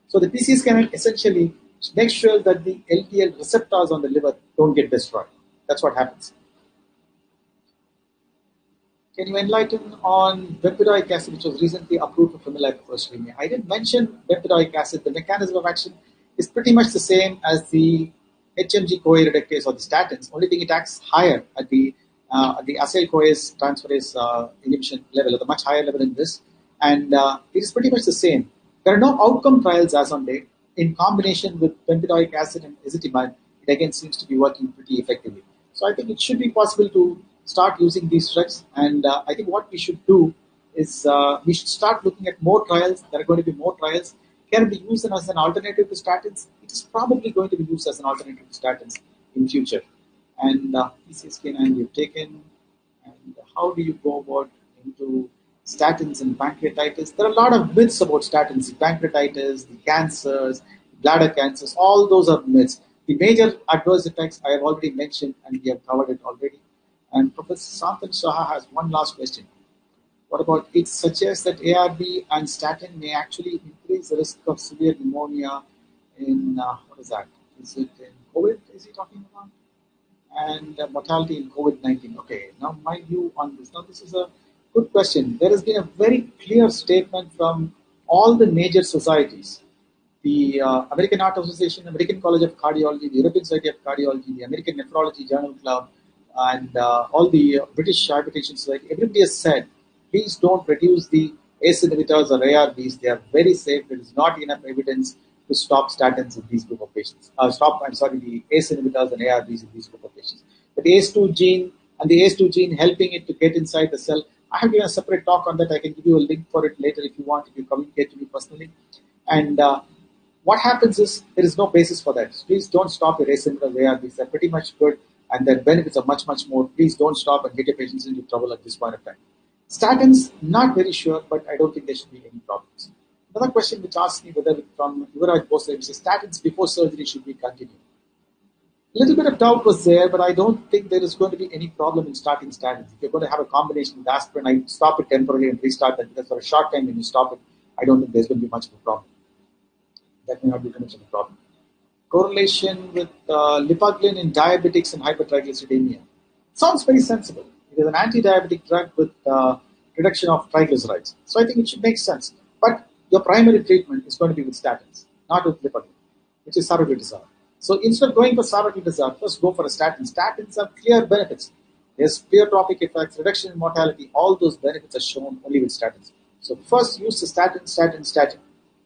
So the P C S K nine essentially makes sure that the L D L receptors on the liver don't get destroyed. That's what happens. Can you enlighten on bempedoic acid, which was recently approved for familial hypercholesterolemia? I didn't mention bempedoic acid. The mechanism of action is pretty much the same as the H M G-CoA reductase or the statins. Only thing, it acts higher at the uh, at the acyl-CoA transferase uh, inhibition level, at the much higher level in this, and uh, it is pretty much the same. There are no outcome trials as on date. In combination with bempedoic acid and ezetimibe, it again seems to be working pretty effectively. So I think it should be possible to start using these drugs, and uh, I think what we should do is uh, we should start looking at more trials. There are going to be more trials. Can it be used as an alternative to statins? It is probably going to be used as an alternative to statins in future. And uh, P C S K nine we've taken. And how do you go about into statins and pancreatitis? There are a lot of myths about statins, the pancreatitis, the cancers, bladder cancers, all those are myths. The major adverse effects I have already mentioned, and we have covered it already. And Professor Santhan Saha has one last question. What about it suggests that A R B and statin may actually increase the risk of severe pneumonia in, uh, what is that? Is it in COVID, is he talking about? And uh, mortality in COVID nineteen. Okay, now my view on this. Now this is a good question. There has been a very clear statement from all the major societies. The uh, American Heart Association, American College of Cardiology, the European Society of Cardiology, the American Nephrology Journal Club, and uh, all the uh, British Hypertension Society, everybody has said, please don't reduce the ACE inhibitors or A R Bs. They are very safe. There is not enough evidence to stop statins in these group of patients. Uh, stop, I'm sorry, the ACE inhibitors and A R Bs in these group of patients. But the A C E two gene and the A C E two gene helping it to get inside the cell. I have given a separate talk on that. I can give you a link for it later if you want, if you communicate to me personally. And uh, what happens is there is no basis for that. Please don't stop your ACE inhibitors, A R Bs. They're pretty much good, and their benefits are much, much more. Please don't stop and get your patients into trouble at this point of time. Statins, not very sure, but I don't think there should be any problems. Another question which asks me whether from Yuvraj Bosle, which is statins before surgery should be continued. A little bit of doubt was there, but I don't think there is going to be any problem in starting statins. If you're going to have a combination with aspirin, I stop it temporarily and restart that, because for a short time when you stop it, I don't think there's going to be much of a problem. That may not be much of a problem. Correlation with uh, lipaglyn in diabetics and hypertriglyceridemia. Sounds very sensible. It is an anti-diabetic drug with uh, reduction of triglycerides. So I think it should make sense. But your primary treatment is going to be with statins, not with lipaglyn, which is saroglitazar. So instead of going for saroditism, first go for a statin. Statins have clear benefits. There's pleiotropic effects, reduction in mortality. All those benefits are shown only with statins. So first use the statin, statin, statin.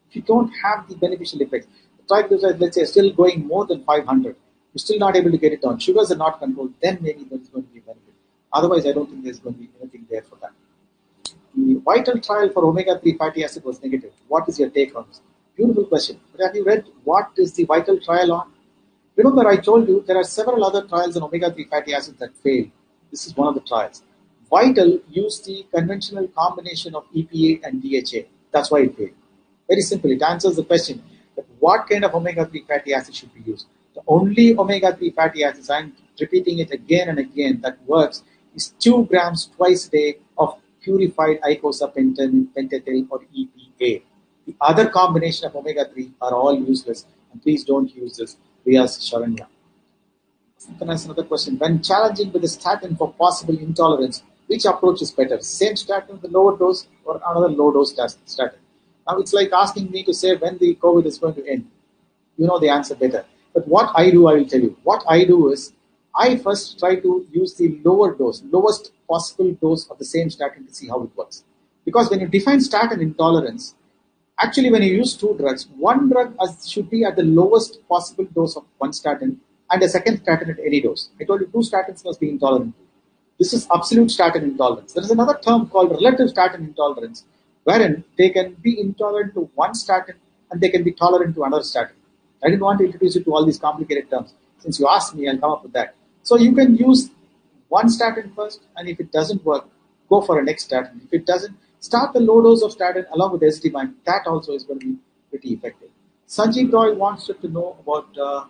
If you don't have the beneficial effects, the triglycerides, let's say, are still going more than five hundred. You're still not able to get it down. Sugars are not controlled. Then maybe there's going to be benefit. Otherwise, I don't think there's going to be anything there for that. The vital trial for omega three fatty acid was negative. What is your take on this? Beautiful question. But have you read what is the vital trial on? Remember, I told you there are several other trials on omega three fatty acids that fail. This is one of the trials. Vital used the conventional combination of E P A and D H A. That's why it failed. Very simple. It answers the question that what kind of omega three fatty acid should be used. The only omega three fatty acids, I'm repeating it again and again, that works is two grams twice a day of purified eicosapentatyl or E P A. The other combination of omega three are all useless, and please don't use this. Riyaz Sharanya. That's another question. When challenging with a statin for possible intolerance, which approach is better? Same statin with a lower dose or another low dose statin? Now it's like asking me to say when the COVID is going to end. You know the answer better. But what I do, I will tell you. What I do is, I first try to use the lower dose, lowest possible dose of the same statin to see how it works. Because when you define statin intolerance, actually when you use two drugs, one drug should be at the lowest possible dose of one statin and a second statin at any dose. I told you two statins must be intolerant. This is absolute statin intolerance. There is another term called relative statin intolerance, wherein they can be intolerant to one statin and they can be tolerant to another statin. I didn't want to introduce you to all these complicated terms. Since you asked me, I'll come up with that. So you can use one statin first, and if it doesn't work, go for a next statin. If it doesn't, start the low dose of statin along with S D M I. That also is going to be pretty effective. Sanjeev Roy wants to know about uh,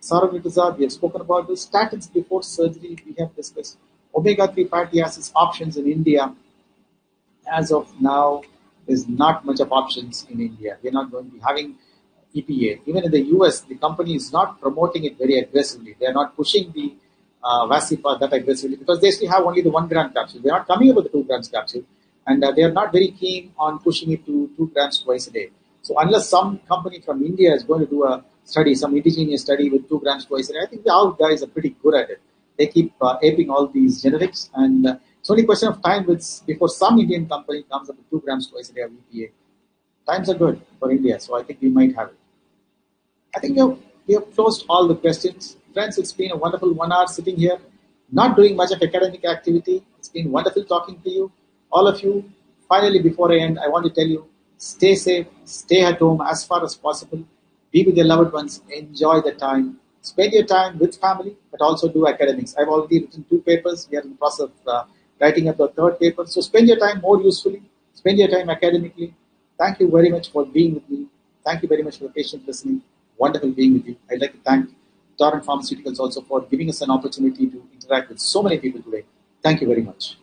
saroglitazar. We have spoken about this. Statins before surgery, we have discussed. Omega three fatty acids options in India. As of now, there's not much of options in India. We're not going to be having E P A. Even in the U S, the company is not promoting it very aggressively. They are not pushing the uh, Vascepa that aggressively because they still have only the one gram capsule. They are not coming up with the two grams capsule, and uh, they are not very keen on pushing it to two grams twice a day. So unless some company from India is going to do a study, some indigenous study with two grams twice a day, I think our guys are pretty good at it. They keep uh, aping all these generics, and uh, it's only a question of time with, before some Indian company comes up with two grams twice a day of E P A. Times are good for India, so I think we might have it. I think we have, we have closed all the questions. Friends, it's been a wonderful one hour sitting here, not doing much of academic activity. It's been wonderful talking to you, all of you. Finally, before I end, I want to tell you, stay safe, stay at home as far as possible. Be with your loved ones, enjoy the time. Spend your time with family, but also do academics. I've already written two papers. We are in the process of uh, writing up the third paper. So spend your time more usefully. Spend your time academically. Thank you very much for being with me. Thank you very much for your patient listening. Wonderful being with you. I'd like to thank Torrent Pharmaceuticals also for giving us an opportunity to interact with so many people today. Thank you very much.